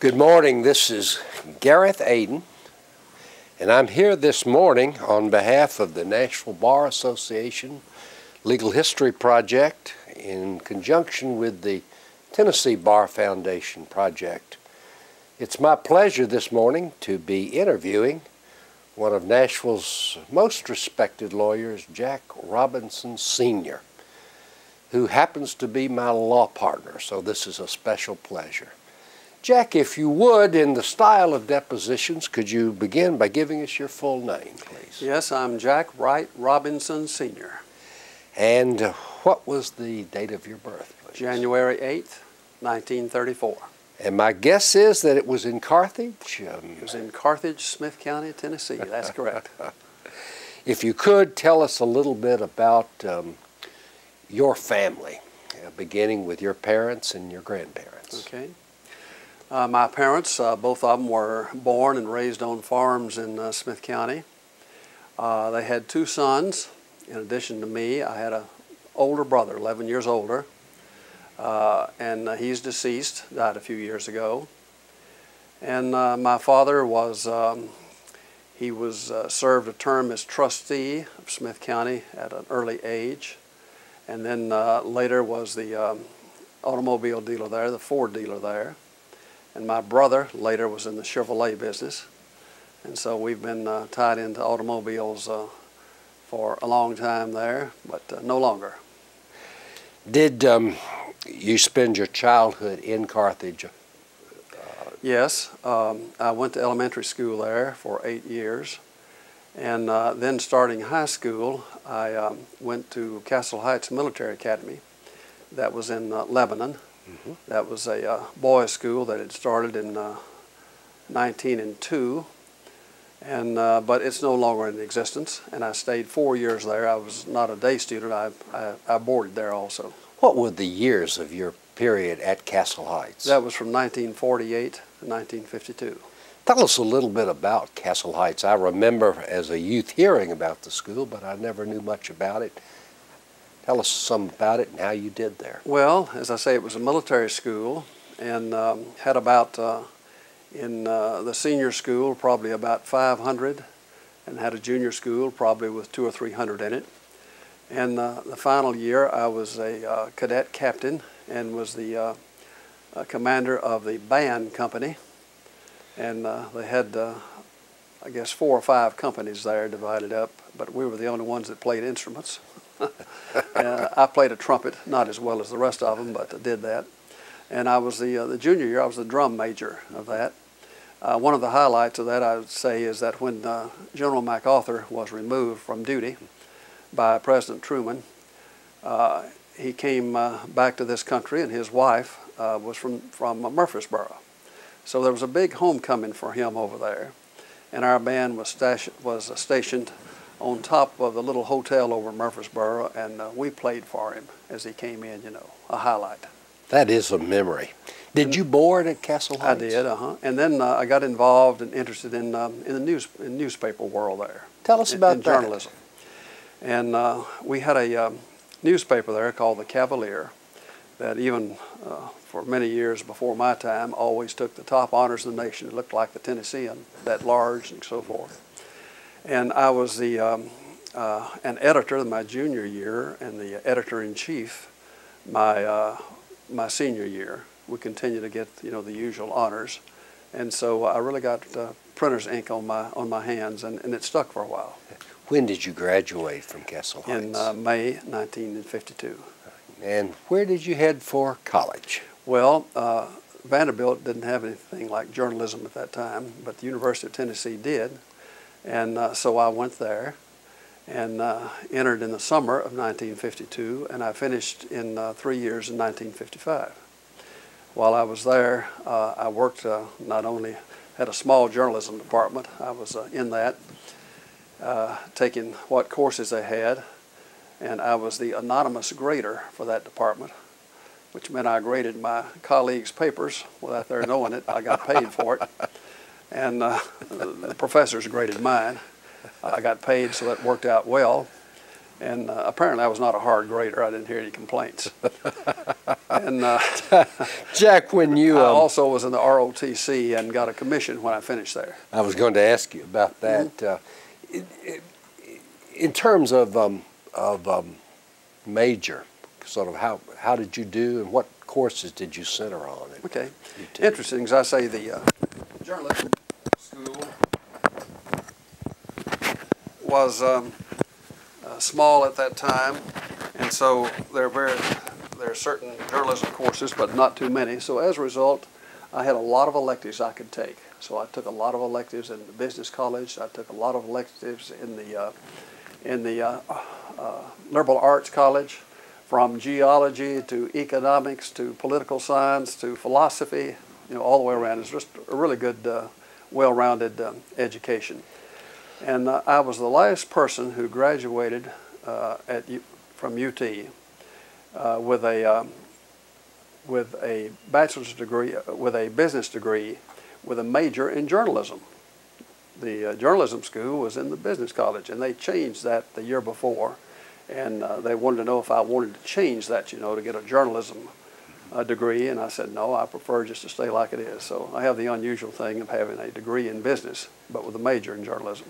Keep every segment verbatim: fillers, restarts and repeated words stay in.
Good morning, this is Gareth Aiden, and I'm here this morning on behalf of the Nashville Bar Association Legal History Project in conjunction with the Tennessee Bar Foundation Project. It's my pleasure this morning to be interviewing one of Nashville's most respected lawyers, Jack Robinson Senior, who happens to be my law partner, so this is a special pleasure. Jack, if you would, in the style of depositions, could you begin by giving us your full name, please? Yes, I'm Jack Wright Robinson, Senior And what was the date of your birth, please? January eighth, nineteen thirty-four. And my guess is that it was in Carthage? Um, it was in Carthage, Smith County, Tennessee. That's correct. If you could, tell us a little bit about um, your family, uh, beginning with your parents and your grandparents. Okay. Uh, my parents, uh, both of them were born and raised on farms in uh, Smith County. Uh, they had two sons. In addition to me, I had an older brother, eleven years older, uh, and uh, he's deceased, died a few years ago. And uh, my father was, um, he was uh, served a term as trustee of Smith County at an early age, and then uh, later was the um, automobile dealer there, the Ford dealer there. And my brother later was in the Chevrolet business. And so we've been uh, tied into automobiles uh, for a long time there, but uh, no longer. Did um, you spend your childhood in Carthage? Uh, yes. Um, I went to elementary school there for eight years. And uh, then starting high school, I um, went to Castle Heights Military Academy. That was in uh, Lebanon. Mm-hmm. That was a uh, boys' school that had started in uh, nineteen oh two, and, uh, but it's no longer in existence, and I stayed four years there. I was not a day student. I, I, I boarded there also. What were the years of your period at Castle Heights? That was from nineteen forty-eight to nineteen fifty-two. Tell us a little bit about Castle Heights. I remember as a youth hearing about the school, but I never knew much about it. Tell us some about it and how you did there. Well, as I say, it was a military school, and um, had about, uh, in uh, the senior school, probably about five hundred, and had a junior school probably with two or three hundred in it. And uh, the final year, I was a uh, cadet captain and was the uh, uh, commander of the band company. And uh, they had, uh, I guess, four or five companies there divided up, but we were the only ones that played instruments. uh, I played a trumpet, not as well as the rest of them, but I did that. And I was the, uh, the junior year, I was the drum major of that. Uh, one of the highlights of that, I would say, is that when uh, General MacArthur was removed from duty by President Truman, uh, he came uh, back to this country, and his wife uh, was from, from Murfreesboro. So there was a big homecoming for him over there. And our band was, stash was uh, stationed on top of the little hotel over Murfreesboro, and uh, we played for him as he came in, you know, a highlight. That is a memory. Did and you board at Castle Heights? I did, uh-huh. And then uh, I got involved and interested in, um, in the news, in newspaper world there. Tell us in, about in that. Journalism. And uh, we had a um, newspaper there called The Cavalier that even uh, for many years before my time always took the top honors of the nation. It looked like the Tennessean, that large and so forth. And I was the, um, uh, an editor my junior year and the editor-in-chief my, uh, my senior year. We continued to get, you know, the usual honors. And so I really got uh, printer's ink on my, on my hands, and, and it stuck for a while. When did you graduate from Castle Heights? In uh, May nineteen fifty-two. And where did you head for college? Well, uh, Vanderbilt didn't have anything like journalism at that time, but the University of Tennessee did. And uh, so I went there and uh, entered in the summer of nineteen fifty-two, and I finished in uh, three years in nineteen fifty-five. While I was there, uh, I worked uh, not only had a small journalism department, I was uh, in that, uh, taking what courses they had, and I was the anonymous grader for that department, which meant I graded my colleagues' papers without their knowing it. I got paid for it. And uh, the professors graded mine. I got paid, so that worked out well. And uh, apparently I was not a hard grader. I didn't hear any complaints. And uh, Jack, when you... Um, I also was in the R O T C and got a commission when I finished there. I was going to ask you about that. Mm-hmm. uh, it, it, in terms of, um, of um, major, sort of how, how did you do and what courses did you center on? Okay. Interesting, because I say the uh, journalism school was... Um, Uh, small at that time, and so there are, very, there are certain journalism courses, but not too many. So as a result, I had a lot of electives I could take. So I took a lot of electives in the business college. I took a lot of electives in the uh, in the uh, uh, liberal arts college, from geology to economics to political science to philosophy, you know, all the way around. It's just a really good, uh, well-rounded um, education. And uh, I was the last person who graduated uh, at U from U T uh, with a um, with a bachelor's degree, with a business degree, with a major in journalism. The uh, journalism school was in the business college, and they changed that the year before, and uh, they wanted to know if I wanted to change that, you know, to get a journalism uh, degree, and I said no, I prefer just to stay like it is. So I have the unusual thing of having a degree in business, but with a major in journalism.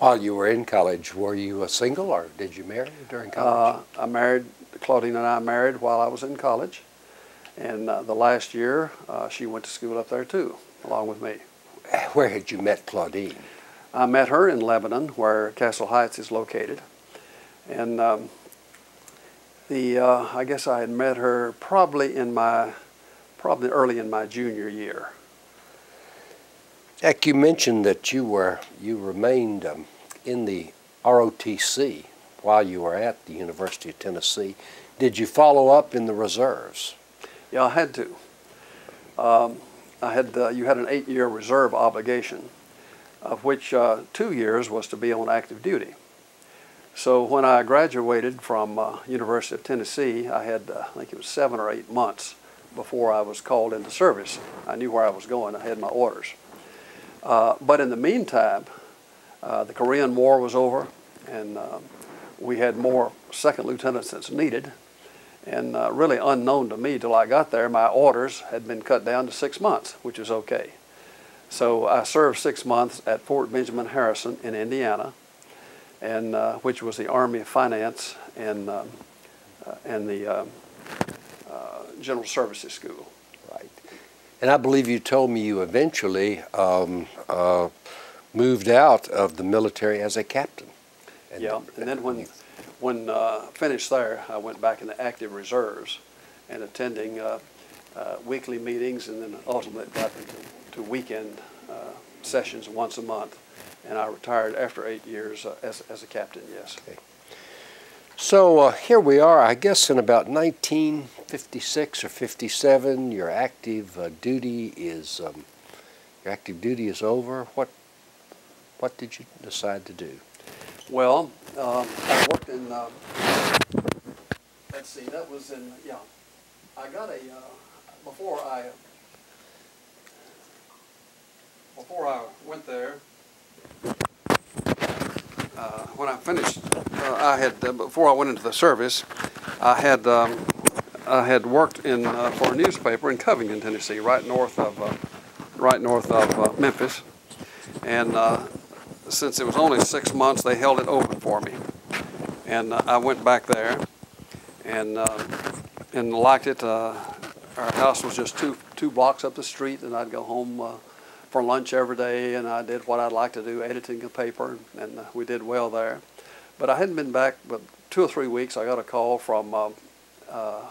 While you were in college, were you a single, or did you marry during college? Uh, I married, Claudine and I married while I was in college. And uh, the last year, uh, she went to school up there too, along with me. Where had you met Claudine? I met her in Lebanon, where Castle Heights is located. And um, the uh, I guess I had met her probably in my, probably early in my junior year. Jack, you mentioned that you were you remained um, in the R O T C while you were at the University of Tennessee. Did you follow up in the reserves? Yeah, I had to. Um, I had uh, you had an eight-year reserve obligation, of which uh, two years was to be on active duty. So when I graduated from uh, University of Tennessee, I had uh, I think it was seven or eight months before I was called into service. I knew where I was going. I had my orders. Uh, but in the meantime, uh, the Korean War was over, and uh, we had more second lieutenants that's needed. And uh, really unknown to me till I got there, my orders had been cut down to six months, which is okay. So I served six months at Fort Benjamin Harrison in Indiana, and uh, which was the Army of Finance and um, uh, and the um, uh, General Services School. Right. And I believe you told me you eventually um, uh, moved out of the military as a captain. And yeah, and then when when uh, finished there, I went back into active reserves and attending uh, uh, weekly meetings, and then ultimately got to, to weekend uh, sessions once a month. And I retired after eight years uh, as, as a captain, yes. Okay. So uh, here we are, I guess in about nineteen fifty-six or fifty-seven, your active uh, duty is um, your active duty is over. What what did you decide to do? Well, um, I worked in. Uh, let's see, that was in yeah. I got a uh, before I before I went there. Uh, when I finished, uh, I had uh, before I went into the service, I had um, I had worked in uh, for a newspaper in Covington, Tennessee, right north of uh, right north of uh, Memphis, and uh, since it was only six months, they held it open for me, and uh, I went back there, and uh, and liked it. Uh, our house was just two two blocks up the street, and I'd go home. Uh, for lunch every day, and I did what I'd like to do, editing a paper, and uh, we did well there. But I hadn't been back but two or three weeks. I got a call from uh, uh,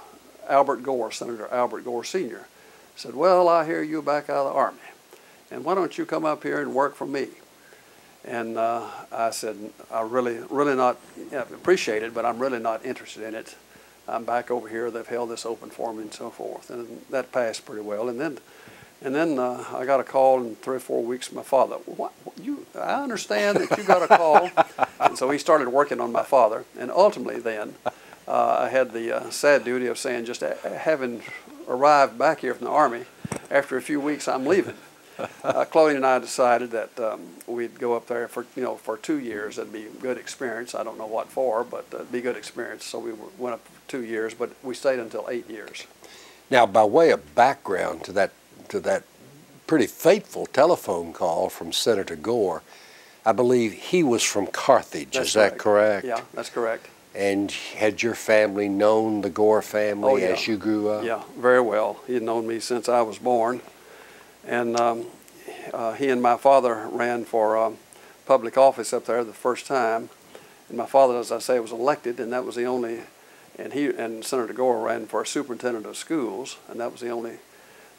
Albert Gore, Senator Albert Gore Senior He said, well, I hear you back out of the Army, and why don't you come up here and work for me? And uh, I said, I really, really not yeah, appreciate it, but I'm really not interested in it. I'm back over here. They've held this open for me and so forth. And that passed pretty well. And then And then uh, I got a call in three or four weeks from my father. What, you, I understand that you got a call. And so he started working on my father. And ultimately then, uh, I had the uh, sad duty of saying, just having arrived back here from the Army, after a few weeks I'm leaving. uh, Chloe and I decided that um, we'd go up there for, you know, for two years. It'd be a good experience. I don't know what for, but it'd be a good experience. So we went up for two years, but we stayed until eight years. Now, by way of background to that, to that pretty fateful telephone call from Senator Gore, I believe he was from Carthage. That's is correct. That correct? Yeah, that's correct. And had your family known the Gore family oh, yeah. as you grew up? Yeah, very well. He had known me since I was born. And um, uh, he and my father ran for um, public office up there the first time. And my father, as I say, was elected, and that was the only, and he and Senator Gore ran for superintendent of schools, and that was the only,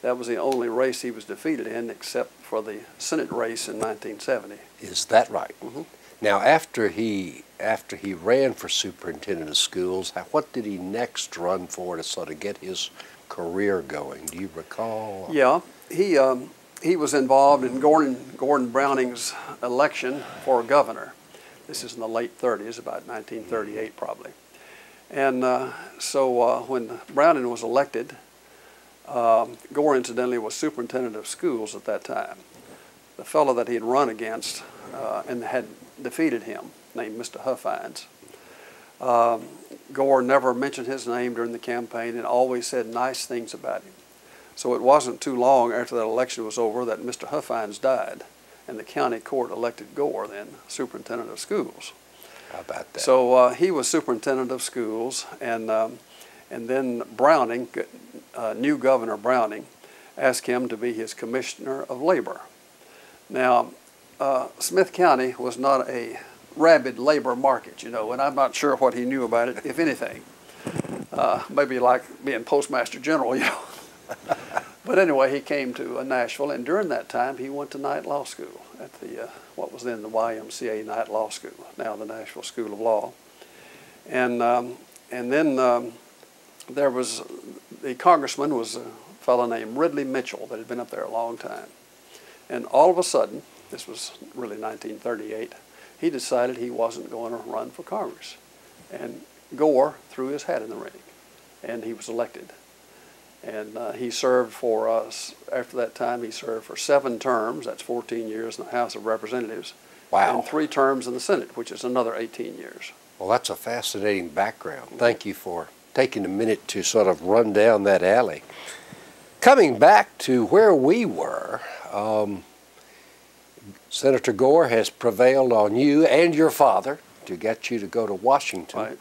that was the only race he was defeated in except for the Senate race in nineteen seventy. Is that right? Mm-hmm. Now, after he after he ran for superintendent of schools, what did he next run for to sort of get his career going? Do you recall? Yeah, he um, he was involved in Gordon Gordon Browning's election for governor. This is in the late thirties, about nineteen thirty-eight probably. And uh, so uh, when Browning was elected, uh, Gore incidentally was superintendent of schools at that time. The fellow that he had run against uh, and had defeated him, named Mister Huffines. Um, Gore never mentioned his name during the campaign and always said nice things about him. So it wasn't too long after that election was over that Mister Huffines died, and the county court elected Gore then superintendent of schools. How about that? So uh, he was superintendent of schools, and, um, and then Browning, uh, new Governor Browning, asked him to be his commissioner of labor. Now, Uh, Smith County was not a rabid labor market, you know, and I'm not sure what he knew about it, if anything. Uh, maybe like being Postmaster General, you know. But anyway, he came to uh, Nashville, and during that time, he went to night law school at the, uh, what was then the Y M C A Night Law School, now the Nashville School of Law. And, um, and then um, there was, the congressman was a fellow named Ridley Mitchell that had been up there a long time. And all of a sudden, this was really nineteen thirty-eight, he decided he wasn't going to run for Congress. And Gore threw his hat in the ring, and he was elected. And uh, he served for us, after that time, he served for seven terms, that's fourteen years in the House of Representatives. Wow. And three terms in the Senate, which is another eighteen years. Well, that's a fascinating background. Thank you for taking a minute to sort of run down that alley. Coming back to where we were, um, Senator Gore has prevailed on you and your father to get you to go to Washington. Right.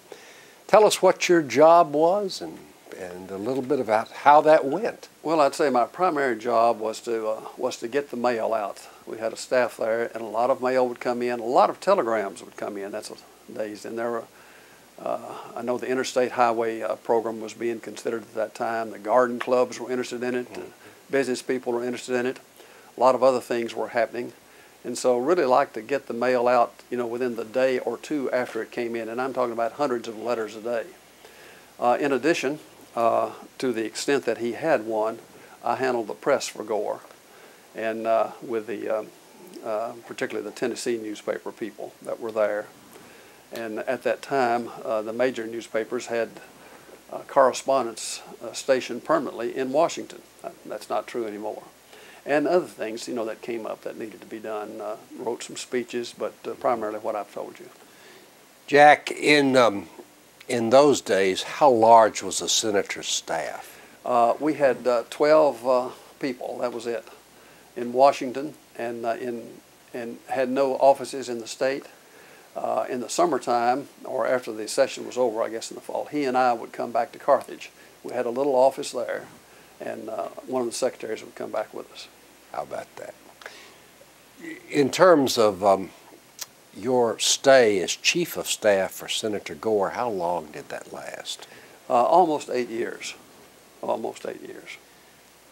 Tell us what your job was and, and a little bit about how that went. Well, I'd say my primary job was to, uh, was to get the mail out. We had a staff there, and a lot of mail would come in. A lot of telegrams would come in. That's the days. And there were, uh, I know the Interstate Highway uh, program was being considered at that time. The garden clubs were interested in it. Mm-hmm. Business people were interested in it. A lot of other things were happening. And so really like to get the mail out, you know, within the day or two after it came in. And I'm talking about hundreds of letters a day. Uh, in addition, uh, to the extent that he had one, I handled the press for Gore. And uh, with the, um, uh, particularly the Tennessee newspaper people that were there. And at that time, uh, the major newspapers had uh, correspondence uh, stationed permanently in Washington. That's not true anymore. And other things, you know, that came up that needed to be done. Uh, wrote some speeches, but uh, primarily what I've told you. Jack, in um, in those days, how large was the senator's staff? Uh, we had uh, twelve uh, people. That was it in Washington, and uh, in and had no offices in the state. Uh, in the summertime, or after the session was over, I guess in the fall, he and I would come back to Carthage. We had a little office there, and uh, one of the secretaries would come back with us. How about that? In terms of um, your stay as chief of staff for Senator Gore, how long did that last? Uh, almost eight years. Almost eight years.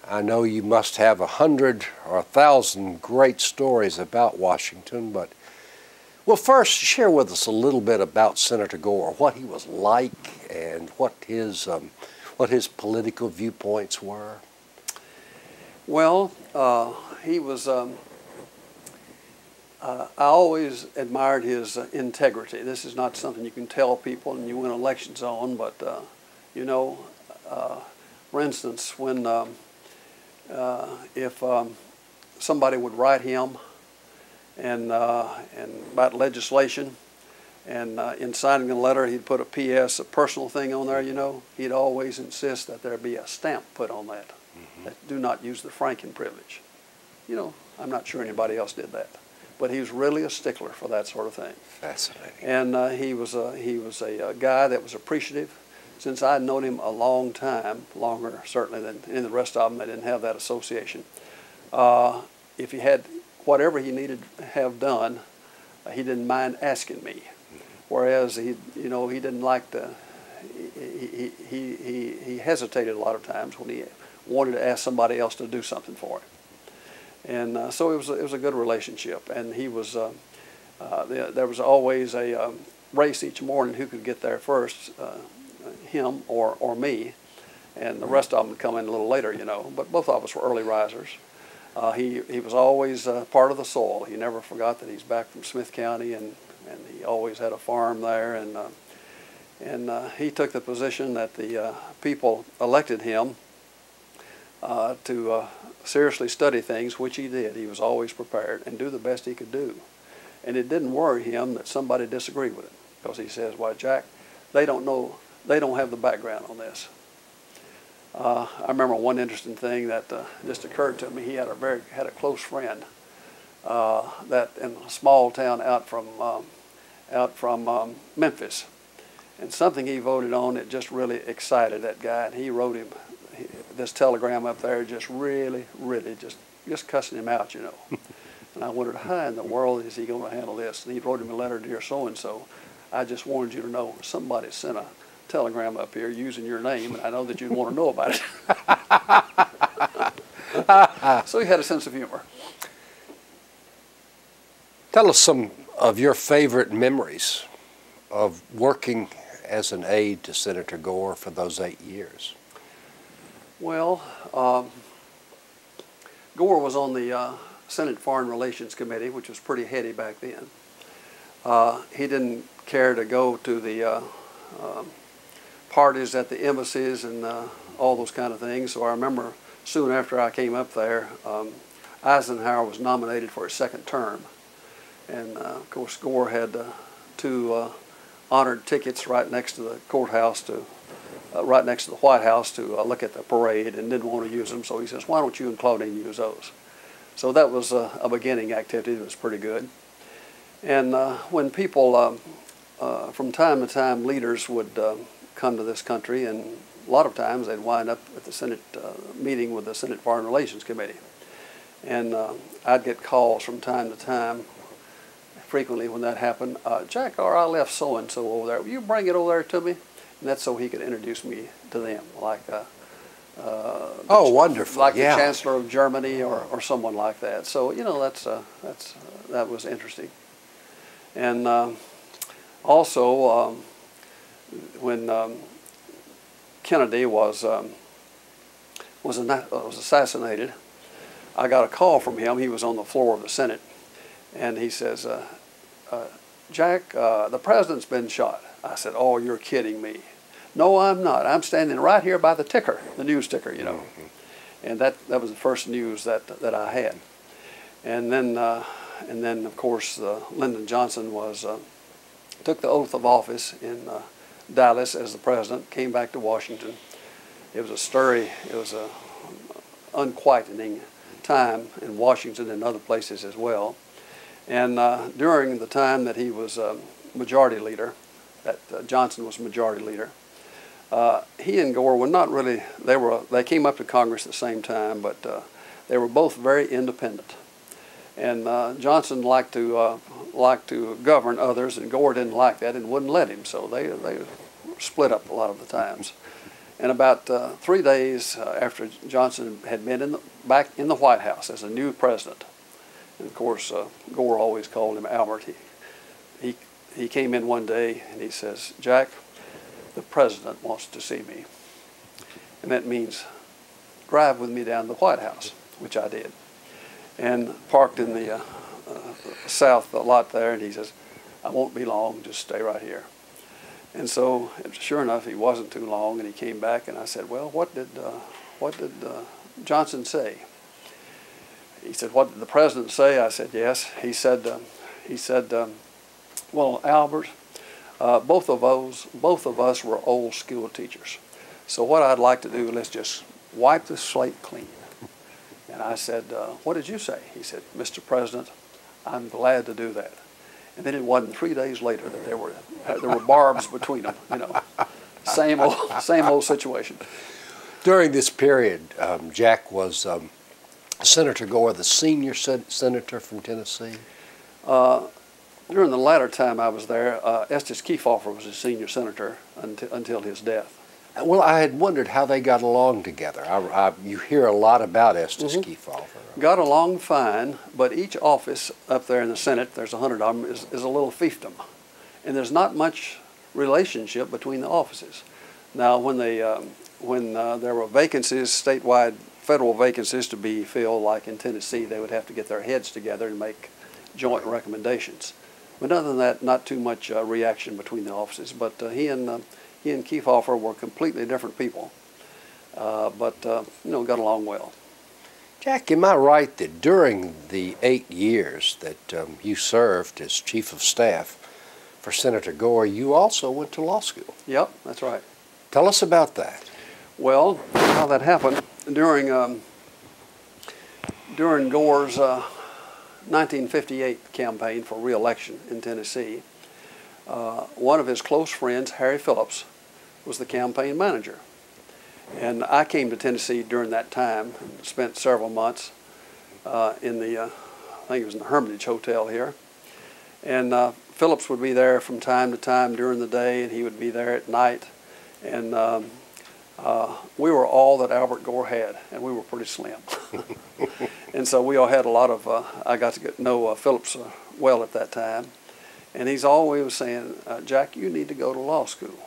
I know you must have a hundred or a thousand great stories about Washington, but well, first share with us a little bit about Senator Gore, what he was like, and what his um, what his political viewpoints were. Well, uh, he was, um, uh, I always admired his uh, integrity. This is not something you can tell people and you win elections on, but, uh, you know, uh, for instance, when, um, uh, if um, somebody would write him and, uh, and about legislation. And uh, in signing the letter, he'd put a P S, a personal thing on there, you know. He'd always insist that there be a stamp put on that, mm-hmm. that do not use the Franken privilege. You know, I'm not sure anybody else did that. But he was really a stickler for that sort of thing. Fascinating. And uh, he was, a, he was a, a guy that was appreciative. Since I'd known him a long time, longer certainly than any of the rest of them, they didn't have that association. Uh, if he had whatever he needed to have done, uh, he didn't mind asking me. Whereas he, you know, he didn't like to, he, he, he, he hesitated a lot of times when he wanted to ask somebody else to do something for him. And uh, so it was, a, it was a good relationship. And he was, uh, uh, there was always a um, race each morning who could get there first, uh, him or, or me. And the rest of them would come in a little later, you know. But both of us were early risers. Uh, he, he was always uh, part of the soil. He never forgot that he's back from Smith County, and, and he always had a farm there. And, uh, and uh, he took the position that the uh, people elected him uh, to uh, seriously study things, which he did. He was always prepared and do the best he could do. And it didn't worry him that somebody disagreed with him, because he says, why, Jack, they don't know, they don't have the background on this. Uh, I remember one interesting thing that uh, just occurred to me. He had a very had a close friend uh, that in a small town out from um, out from um, Memphis, and something he voted on that just really excited that guy. And he wrote him he, this telegram up there, just really, really, just just cussing him out, you know. And I wondered, how in the world is he going to handle this? And he wrote him a letter, dear so and so. I just wanted you to know somebody sent a telegram up here using your name, and I know that you'd want to know about it. So he had a sense of humor. Tell us some of your favorite memories of working as an aide to Senator Gore for those eight years. Well, um, Gore was on the uh, Senate Foreign Relations Committee, which was pretty heady back then. Uh, he didn't care to go to the uh, uh, parties at the embassies and uh, all those kind of things. So I remember soon after I came up there, um, Eisenhower was nominated for his second term. And uh, of course, Gore had uh, two uh, honored tickets right next to the courthouse, to, uh, right next to the White House to uh, look at the parade, and didn't want to use them. So he says, why don't you and Claudine use those? So that was uh, a beginning activity that was pretty good. And uh, when people, um, uh, from time to time, leaders would uh, come to this country, and a lot of times they'd wind up at the Senate uh, meeting with the Senate Foreign Relations Committee. And uh, I'd get calls from time to time, frequently when that happened, uh, Jack, or I left so-and-so over there. Will you bring it over there to me? And that's so he could introduce me to them, like uh, uh, oh, wonderful. Like yeah. the Chancellor of Germany or, or someone like that. So, you know, that's, uh, that's, uh, that was interesting. And uh, also, um, when um, Kennedy was um, was, was assassinated, I got a call from him. He was on the floor of the Senate, and he says, uh, uh, "Jack, uh, the president's been shot." I said, "Oh, you're kidding me! No, I'm not. I'm standing right here by the ticker, the news ticker, you know." Mm-hmm. And that that was the first news that that I had. And then. Uh, And then, of course, uh, Lyndon Johnson was uh, took the oath of office in uh, Dallas as the president. Came back to Washington. It was a stirry, it was a unquieting time in Washington and other places as well. And uh, during the time that he was uh, majority leader, that uh, Johnson was majority leader, uh, he and Gore were not really. They were they came up to Congress at the same time, but uh, they were both very independent. And uh, Johnson liked to uh, liked to govern others, and Gore didn't like that and wouldn't let him. So they they split up a lot of the times. And about uh, three days uh, after Johnson had been in the, back in the White House as a new president, and of course uh, Gore always called him Albert. He, he he came in one day and he says, "Jack, the president wants to see me," and that means drive with me down to the White House, which I did. And parked in the uh, uh, south the lot there, and he says, "I won't be long, just stay right here." And so, sure enough, he wasn't too long, and he came back, and I said, "Well, what did, uh, what did uh, Johnson say?" he said, what did the president say? I said, yes. He said, um, he said, um, well, Albert, uh, both of us, both of us were old school teachers. So what I'd like to do, let's just wipe the slate clean. And I said, uh, what did you say? He said, Mister President, I'm glad to do that. And then it wasn't three days later that there were there were barbs between them. You know, same old same old situation. During this period, um, Jack was um, Senator Gore, the senior sen senator from Tennessee. Uh, during the latter time I was there, uh, Estes Kefauver was the senior senator until until his death. Well, I had wondered how they got along together. I, I, you hear a lot about Estes mm-hmm. Kefauver. Got along fine, but each office up there in the Senate, there's a hundred of them, is, is a little fiefdom. And there's not much relationship between the offices. Now, when, they, um, when uh, there were vacancies, statewide federal vacancies to be filled, like in Tennessee, they would have to get their heads together and make joint recommendations. But other than that, not too much uh, reaction between the offices. But uh, he and... Uh, He and Kefauver were completely different people, uh, but uh, you know, got along well. Jack, am I right that during the eight years that um, you served as chief of staff for Senator Gore, you also went to law school? Yep, that's right. Tell us about that. Well, how that happened during um, during Gore's uh, nineteen fifty-eight campaign for re-election in Tennessee. Uh, one of his close friends, Harry Phillips, was the campaign manager. And I came to Tennessee during that time, spent several months uh, in the, uh, I think it was in the Hermitage Hotel here. And uh, Phillips would be there from time to time during the day, and he would be there at night. And um, uh, we were all that Albert Gore had, and we were pretty slim. And so we all had a lot of, uh, I got to get, know uh, Phillips uh, well at that time. And he's always saying, uh, Jack, you need to go to law school.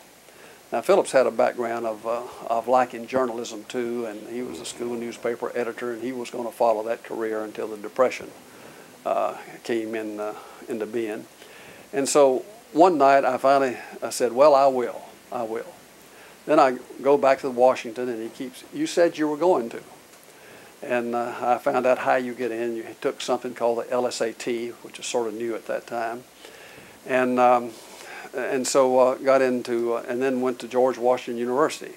Now, Phillips had a background of, uh, of liking journalism, too, and he was a school newspaper editor, and he was going to follow that career until the Depression uh, came in, uh, into being. And so one night I finally I said, well, I will, I will. Then I go back to Washington, and he keeps, you said you were going to. And uh, I found out how you get in. You took something called the L S A T, which is sort of new at that time. And, um, and so uh, got into, uh, and then went to George Washington University.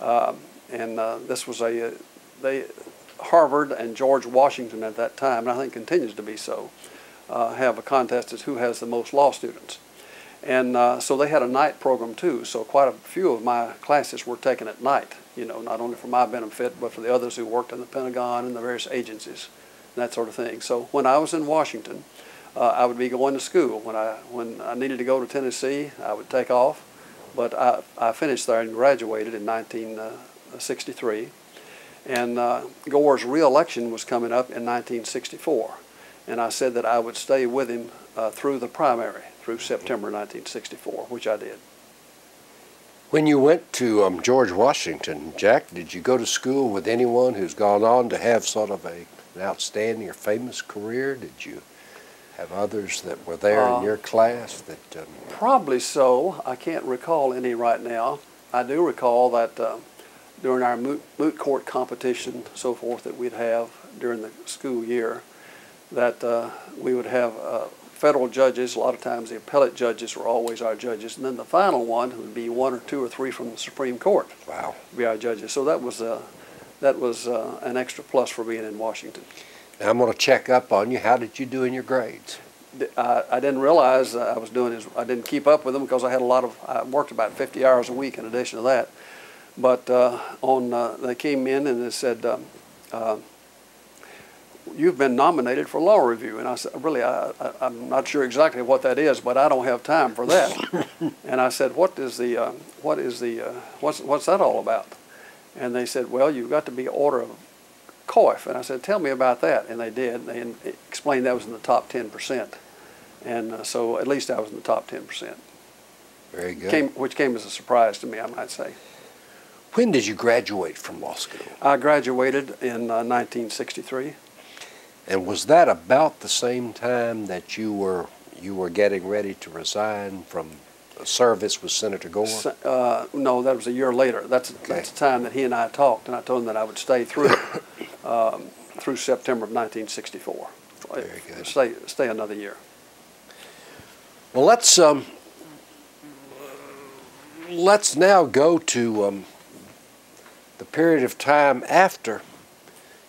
Uh, and uh, this was a, uh, they, Harvard and George Washington at that time, and I think continues to be so, uh, have a contest as who has the most law students. And uh, so they had a night program too, so quite a few of my classes were taken at night, you know, not only for my benefit, but for the others who worked in the Pentagon and the various agencies, and that sort of thing. So when I was in Washington, Uh, I would be going to school. When I, when I needed to go to Tennessee, I would take off. But I, I finished there and graduated in nineteen sixty-three. And uh, Gore's re-election was coming up in nineteen sixty-four. And I said that I would stay with him uh, through the primary, through September nineteen sixty-four, which I did. When you went to um, George Washington, Jack, did you go to school with anyone who's gone on to have sort of a, an outstanding or famous career? Did you have others that were there uh, in your class that... Um, probably so. I can't recall any right now. I do recall that uh, during our moot, moot court competition, so forth, that we'd have during the school year, that uh, we would have uh, federal judges. A lot of times the appellate judges were always our judges. And then the final one would be one or two or three from the Supreme Court. Wow. Be our judges. So that was, uh, that was uh, an extra plus for being in Washington. Now I'm going to check up on you. How did you do in your grades? I, I didn't realize I was doing as I didn't keep up with them because I had a lot of I worked about fifty hours a week in addition to that. But uh, on uh, they came in and they said, um, uh, "You've been nominated for law review," and I said, "Really, I, I, I'm not sure exactly what that is, but I don't have time for that." And I said, "What is the uh, what is the uh, what's what's that all about?" And they said, "Well, you've got to be order of." C O I F, and I said, tell me about that, and they did. They explained that was in the top ten percent, and uh, so at least I was in the top ten percent. Very good. Came, which came as a surprise to me, I might say. When did you graduate from law school? I graduated in uh, nineteen sixty-three. And was that about the same time that you were you were getting ready to resign from service with Senator Gore? Uh, no, that was a year later. That's, okay. That's the time that he and I talked, and I told him that I would stay through. Um, through September of nineteen sixty-four. Very good. Stay, stay another year. Well, let's um, let's now go to um, the period of time after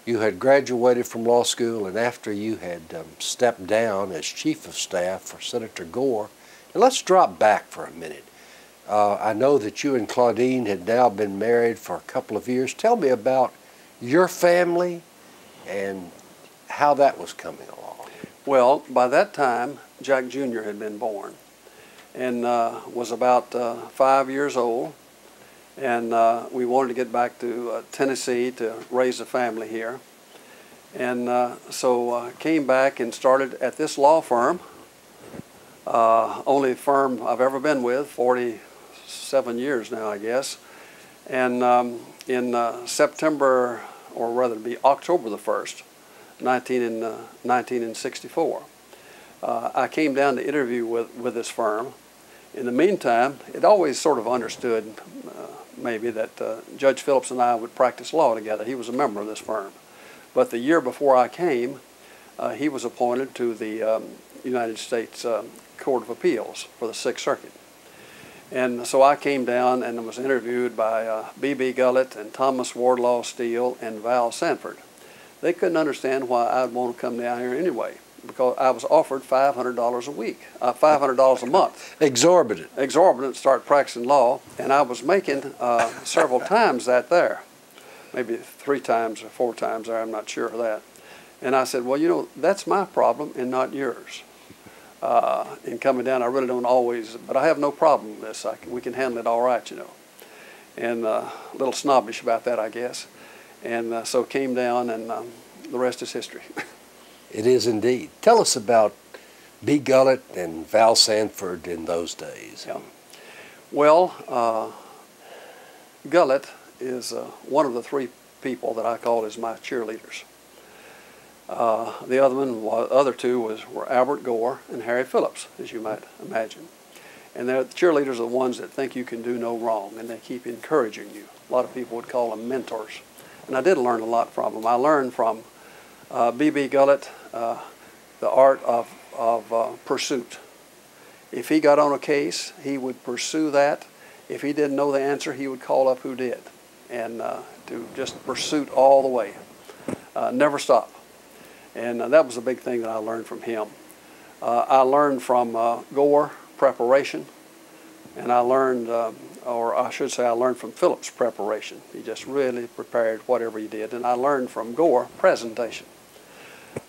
you had graduated from law school and after you had um, stepped down as chief of staff for Senator Gore. And let's drop back for a minute. Uh, I know that you and Claudine had now been married for a couple of years. Tell me about your family and how that was coming along. Well, by that time, Jack Junior had been born and uh, was about uh, five years old. And uh, we wanted to get back to uh, Tennessee to raise a family here. And uh, so uh, came back and started at this law firm, uh, only firm I've ever been with, forty-seven years now, I guess. And um, in uh, September, or rather it'd be October the first, nineteen sixty-four. Uh, I came down to interview with, with this firm. In the meantime, it always sort of understood uh, maybe that uh, Judge Phillips and I would practice law together. He was a member of this firm. But the year before I came, uh, he was appointed to the um, United States uh, Court of Appeals for the Sixth Circuit. And so I came down and was interviewed by B B Uh, Gullett and Thomas Wardlaw Steele and Val Sanford. They couldn't understand why I'd want to come down here anyway, because I was offered five hundred dollars a week, uh, five hundred dollars a month. Exorbitant. Exorbitant to start practicing law, and I was making uh, several times that there, maybe three times or four times there, I'm not sure of that. And I said, well, you know, that's my problem and not yours. Uh, and coming down, I really don't always, but I have no problem with this. I can, we can handle it all right, you know. And uh, a little snobbish about that, I guess. And uh, so came down, and um, the rest is history. It is indeed. Tell us about B. Gullett and Val Sanford in those days. Yeah. Well, uh, Gullett is uh, one of the three people that I call as my cheerleaders. Uh, the other one, other two was, were Albert Gore and Harry Phillips, as you might imagine. And the cheerleaders are the ones that think you can do no wrong, and they keep encouraging you. A lot of people would call them mentors. And I did learn a lot from them. I learned from Uh, B B Gullett, uh, the art of, of uh, pursuit. If he got on a case, he would pursue that. If he didn't know the answer, he would call up who did, and uh, to just pursuit all the way, uh, never stop. And uh, that was a big thing that I learned from him. Uh, I learned from uh, Gore preparation, and I learned, uh, or I should say I learned from Phillips preparation. He just really prepared whatever he did, and I learned from Gore presentation.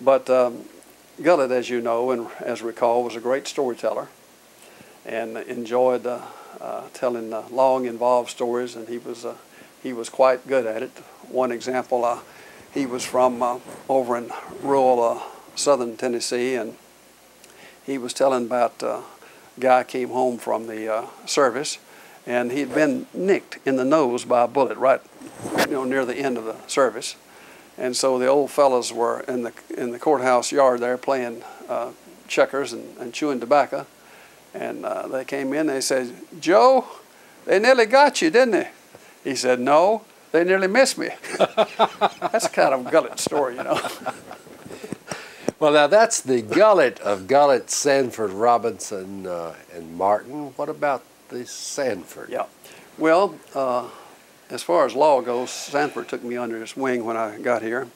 But um, Gullett, as you know and as recall, was a great storyteller and enjoyed uh, uh, telling uh, long, involved stories, and he was, uh, he was quite good at it. One example, uh, he was from uh, over in rural uh, southern Tennessee, and he was telling about uh, a guy came home from the uh, service, and he'd been nicked in the nose by a bullet right you know, near the end of the service. And so the old fellas were in the, in the courthouse yard there playing uh, checkers and, and chewing tobacco. And uh, they came in, they said, "Joe, they nearly got you, didn't they?" He said, "No, they nearly missed me." That's kind of a Gullett story, you know. Well, now that's the Gullett of Gullett, Sanford, Robinson, uh, and Martin. What about the Sanford? Yeah. Well, uh, as far as law goes, Sanford took me under his wing when I got here.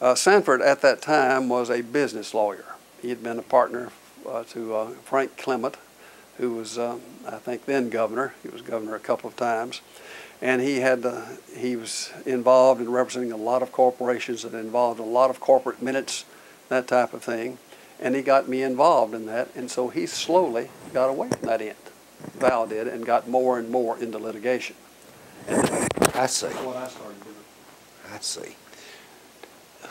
Uh, Sanford at that time was a business lawyer. He had been a partner uh, to uh, Frank Clement, who was, uh, I think, then governor. He was governor a couple of times. And he, had, uh, he was involved in representing a lot of corporations that involved a lot of corporate minutes, that type of thing. And he got me involved in that. And so he slowly got away from that end. Val did, and got more and more into litigation. I see. What I started doing. I see.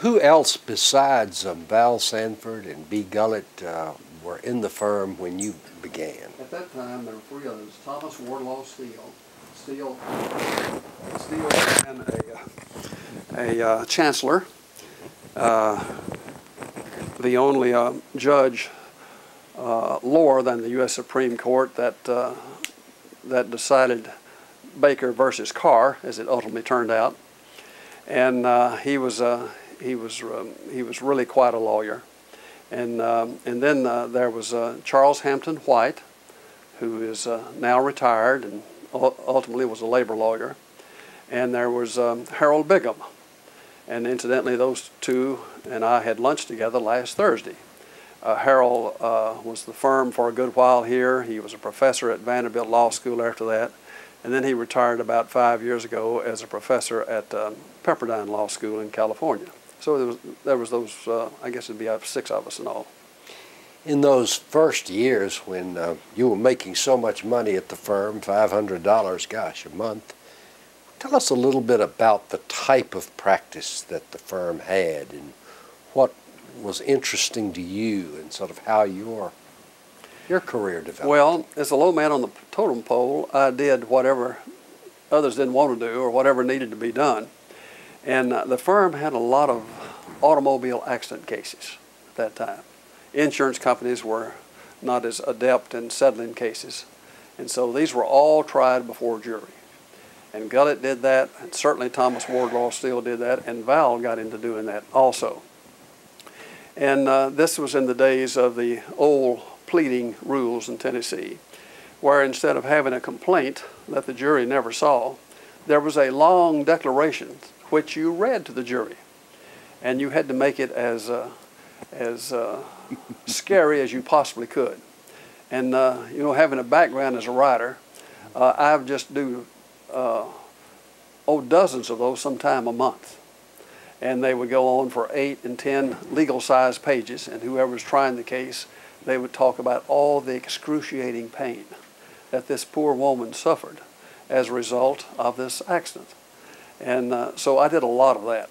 Who else besides um, Val Sanford and B. Gullett uh, were in the firm when you began? At that time, there were three others: Thomas Wardlaw Steele, Steele, Steele, and a, a uh, chancellor. Uh, the only uh, judge Uh, lower than the U S Supreme Court that uh, that decided Baker versus Carr, as it ultimately turned out, and uh, he was uh, he was um, he was really quite a lawyer. And um, and then uh, there was uh, Charles Hampton White, who is uh, now retired and ultimately was a labor lawyer. And there was um, Harold Bingham. And incidentally, those two and I had lunch together last Thursday. Uh, Harold uh, was the firm for a good while here. He was a professor at Vanderbilt Law School after that. And then he retired about five years ago as a professor at um, Pepperdine Law School in California. So there was, there was those, uh, I guess it would be six of us in all. In those first years when uh, you were making so much money at the firm, five hundred dollars, gosh, a month, tell us a little bit about the type of practice that the firm had and what was interesting to you and sort of how your your career developed. Well, as a low man on the totem pole, I did whatever others didn't want to do or whatever needed to be done. And uh, the firm had a lot of automobile accident cases at that time. Insurance companies were not as adept in settling cases. And so these were all tried before a jury. And Gullett did that, and certainly Thomas Wardlaw Steele did that, and Val got into doing that also. And uh, this was in the days of the old pleading rules in Tennessee, where instead of having a complaint that the jury never saw, there was a long declaration which you read to the jury. And you had to make it as, uh, as uh, scary as you possibly could. And, uh, you know, having a background as a writer, uh, I've just do Uh, oh, dozens of those sometime a month. And they would go on for eight and ten legal-sized pages, and whoever was trying the case, they would talk about all the excruciating pain that this poor woman suffered as a result of this accident. And uh, so I did a lot of that.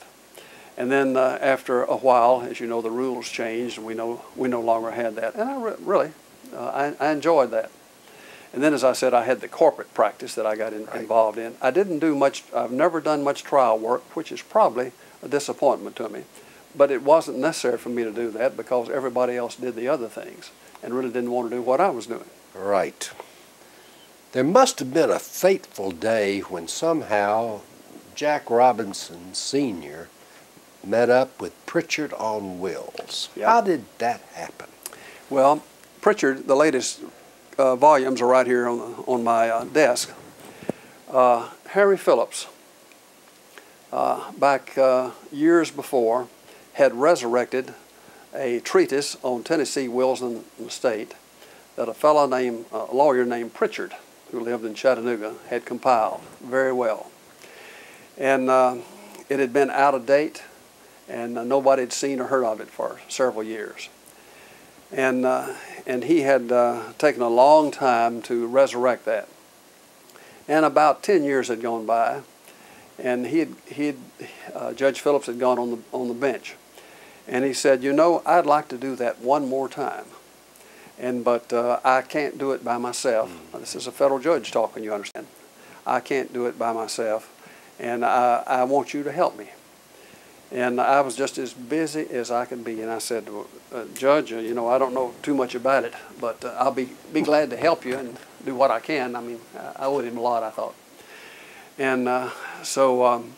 And then uh, after a while, as you know, the rules changed, and we no, we no longer had that. And I re really, uh, I, I enjoyed that. And then, as I said, I had the corporate practice that I got in, right. involved in. I didn't do much, I've never done much trial work, which is probably a disappointment to me. But it wasn't necessary for me to do that because everybody else did the other things and really didn't want to do what I was doing. Right. There must have been a fateful day when somehow Jack Robinson Senior met up with Pritchard on wills. Yep. How did that happen? Well, Pritchard, the latest Uh, volumes are right here on, on my uh, desk. Uh, Harry Phillips, uh, back uh, years before, had resurrected a treatise on Tennessee wills and estate that a fellow named, uh, a lawyer named Pritchard, who lived in Chattanooga, had compiled very well. And uh, it had been out of date, and uh, nobody had seen or heard of it for several years. And, uh, and he had uh, taken a long time to resurrect that. And about ten years had gone by, and he had, he had, uh, Judge Phillips had gone on the, on the bench. And he said, you know, I'd like to do that one more time, and, but uh, I can't do it by myself. Mm. This is a federal judge talking, you understand. I can't do it by myself, and I, I want you to help me. And I was just as busy as I could be, and I said, uh, Judge, you know, I don't know too much about it, but uh, I'll be, be glad to help you and do what I can. I mean, I owed him a lot, I thought. And uh, so, um,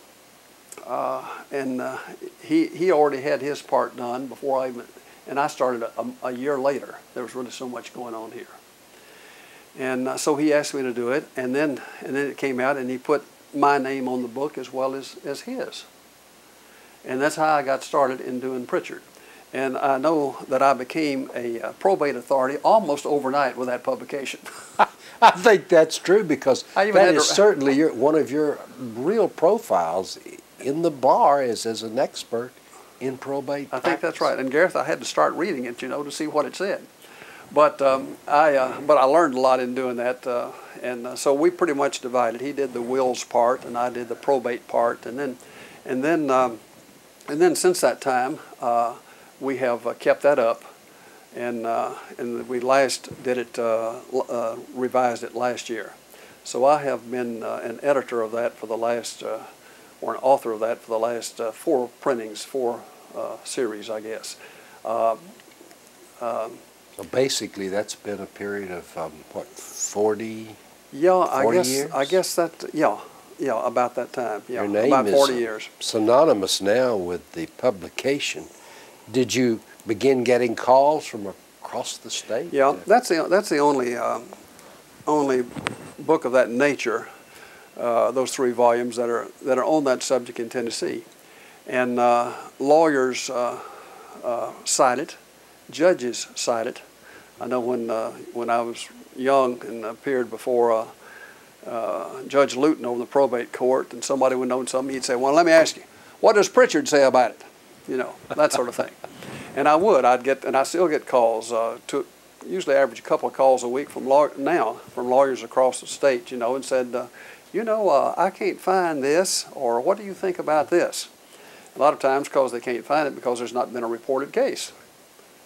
uh, and uh, he, he already had his part done before I even, and I started a, a year later. There was really so much going on here. And uh, so he asked me to do it, and then, and then it came out, and he put my name on the book as well as, as his. And that's how I got started in doing Pritchard. And I know that I became a probate authority almost overnight with that publication. I think that's true because that is certainly your, one of your real profiles in the bar is as an expert in probate practice. I think that's right. And Gareth, I had to start reading it, you know, to see what it said. But, um, I, uh, but I learned a lot in doing that. Uh, and uh, so we pretty much divided. He did the wills part, and I did the probate part. And then... And then um, And then since that time, uh, we have uh, kept that up, and uh, and we last did it, uh, uh, revised it last year. So I have been uh, an editor of that for the last, uh, or an author of that for the last uh, four printings, four uh, series, I guess. Uh, uh, so basically, that's been a period of um, what, forty? Yeah, forty I guess. Years? I guess that. Yeah, Yeah, about that time. Yeah, Your name about forty is years. Synonymous now with the publication. Did you begin getting calls from across the state? Yeah, that's the that's the only um, only book of that nature, uh, those three volumes that are that are on that subject in Tennessee, and uh, lawyers uh, uh, cite it, judges cite it. I know when uh, when I was young and appeared before Uh, Uh, Judge Luton over the probate court, and somebody would know something, he'd say, well, let me ask you, what does Pritchard say about it? You know, that sort of thing. And I would, I'd get, and I still get calls, uh, to usually average a couple of calls a week from law, now from lawyers across the state, you know, and said, uh, you know, uh, I can't find this, or what do you think about this? A lot of times because they can't find it because there's not been a reported case,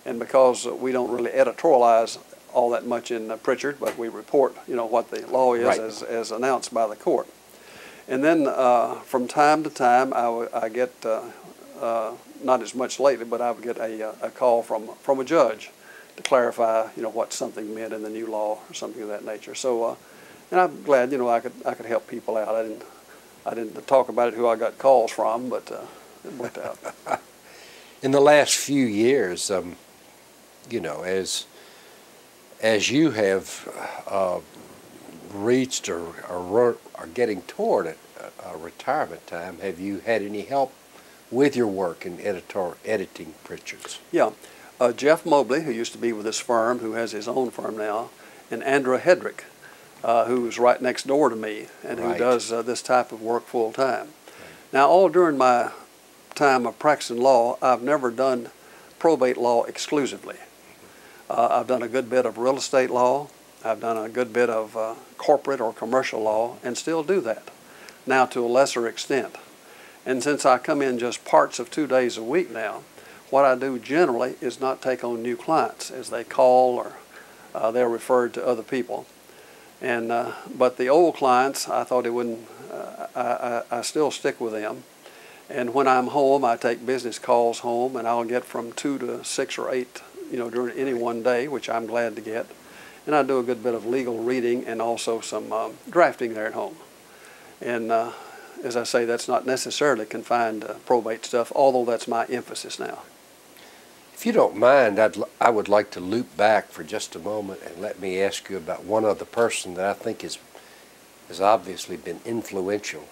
and because uh, we don't really editorialize all that much in uh, Pritchard, but we report, you know, what the law is, right, as, as announced by the court. And then uh, from time to time, I, w I get, uh, uh, not as much lately, but I would get a, a call from, from a judge to clarify, you know, what something meant in the new law or something of that nature. So, uh, and I'm glad, you know, I could, I could help people out. I didn't, I didn't talk about it who I got calls from, but uh, it worked out. In the last few years, um, you know, as as you have uh, reached or are getting toward a, a retirement time, have you had any help with your work in editor, editing Pritchard's? Yeah. Uh, Jeff Mobley, who used to be with this firm, who has his own firm now, and Andra Hedrick, uh, who's right next door to me and right, who does uh, this type of work full time. Right. Now, all during my time of practicing law, I've never done probate law exclusively. Uh, I've done a good bit of real estate law, I've done a good bit of uh, corporate or commercial law, and still do that, now to a lesser extent. And since I come in just parts of two days a week now, what I do generally is not take on new clients as they call or uh, they're referred to other people. And uh, but the old clients, I thought it wouldn't, uh, I, I, I still stick with them. And when I'm home, I take business calls home, and I'll get from two to six or eight, you know, during any one day, which I'm glad to get. And I do a good bit of legal reading and also some um, drafting there at home. And uh, as I say, that's not necessarily confined to probate stuff, although that's my emphasis now. If you don't mind, I'd, I would like to loop back for just a moment and let me ask you about one other person that I think is, has obviously been influential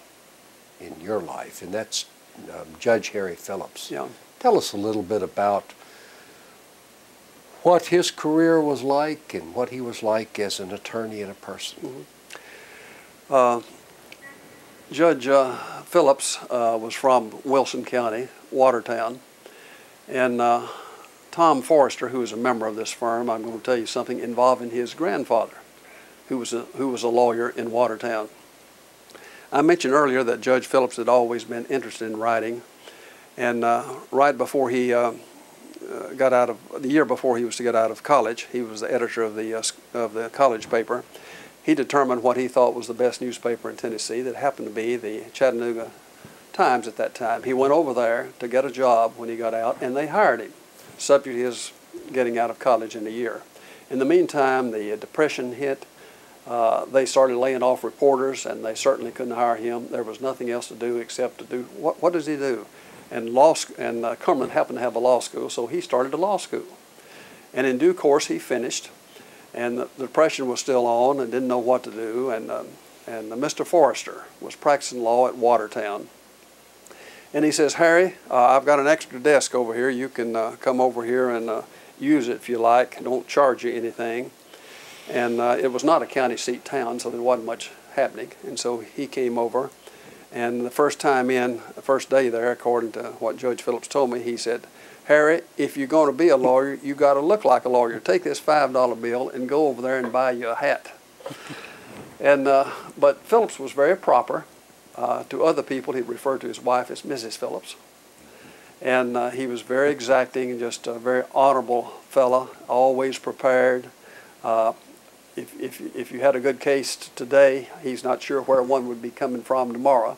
in your life, and that's um, Judge Harry Phillips. Yeah. Tell us a little bit about what his career was like and what he was like as an attorney and a person. Mm-hmm. uh, Judge uh, Phillips uh, was from Wilson County, Watertown, and uh, Tom Forrester, who is a member of this firm, I'm going to tell you something involving his grandfather, who was a, who was a lawyer in Watertown. I mentioned earlier that Judge Phillips had always been interested in writing, and uh, right before he uh, Uh, got out of the year before he was to get out of college, he was the editor of the uh, of the college paper. He determined what he thought was the best newspaper in Tennessee, that happened to be the Chattanooga Times at that time. He went over there to get a job when he got out, and they hired him, subject to his getting out of college in a year. In the meantime, the Depression hit. Uh, they started laying off reporters, and they certainly couldn't hire him. There was nothing else to do except to do what? What does he do? And law, and uh, Cumberland happened to have a law school, so he started a law school. And in due course, he finished. And the, the Depression was still on and didn't know what to do. And, uh, and uh, Mister Forrester was practicing law at Watertown. And he says, Harry, uh, I've got an extra desk over here. You can uh, come over here and uh, use it if you like. I don't charge you anything. And uh, it was not a county seat town, so there wasn't much happening. And so he came over. And the first time in, the first day there, according to what Judge Phillips told me, he said, Harry, if you're going to be a lawyer, you got to look like a lawyer. Take this five dollar bill and go over there and buy you a hat. And, uh, but Phillips was very proper. Uh, to other people, he referred to his wife as Missus Phillips. And uh, he was very exacting and just a very honorable fella, always prepared. Uh, If, if, if you had a good case today, he's not sure where one would be coming from tomorrow.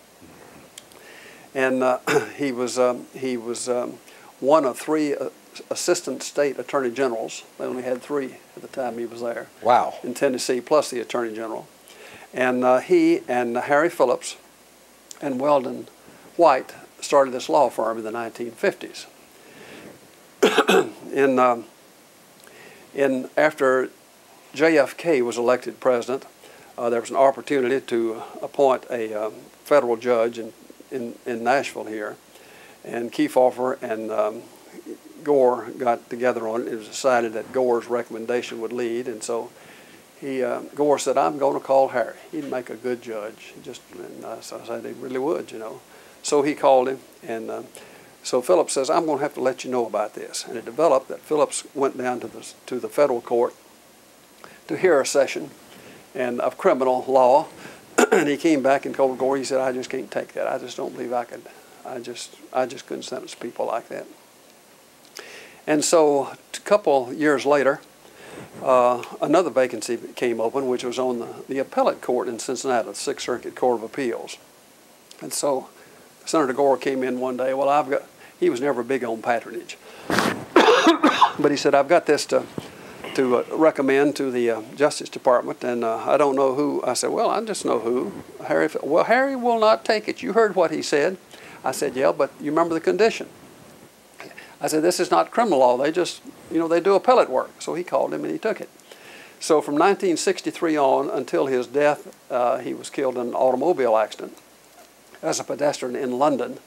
And uh, he was, um, he was um, one of three uh, assistant state attorney generals. They only had three at the time he was there. Wow. In Tennessee, plus the attorney general. And uh, he and Harry Phillips and Weldon White started this law firm in the nineteen fifties. in, um, in, after J F K was elected president, uh, there was an opportunity to appoint a um, federal judge in, in, in Nashville here. And Kefauver and um, Gore got together on it. It was decided that Gore's recommendation would lead, and so he, uh, Gore said, I'm going to call Harry. He'd make a good judge. Just, and I, I said, he really would, you know. So he called him, and uh, so Phillips says, I'm going to have to let you know about this. And it developed that Phillips went down to the, to the federal court to hear a session and of criminal law, and he came back and told Gore, he said, I just can't take that. I just don't believe I could. I just, I just couldn't sentence people like that. And so a couple years later, uh, another vacancy came open, which was on the, the appellate court in Cincinnati, the Sixth Circuit Court of Appeals. And so Senator Gore came in one day. Well, I've got, he was never big on patronage. But he said, I've got this to, to uh, recommend to the uh, Justice Department, and uh, I don't know who. I said, well, I just know who. Harry. Well, Harry will not take it. You heard what he said. I said, yeah, but you remember the condition. I said, this is not criminal law. They just, you know, they do appellate work. So he called him and he took it. So from nineteen sixty-three on until his death, uh, he was killed in an automobile accident as a pedestrian in London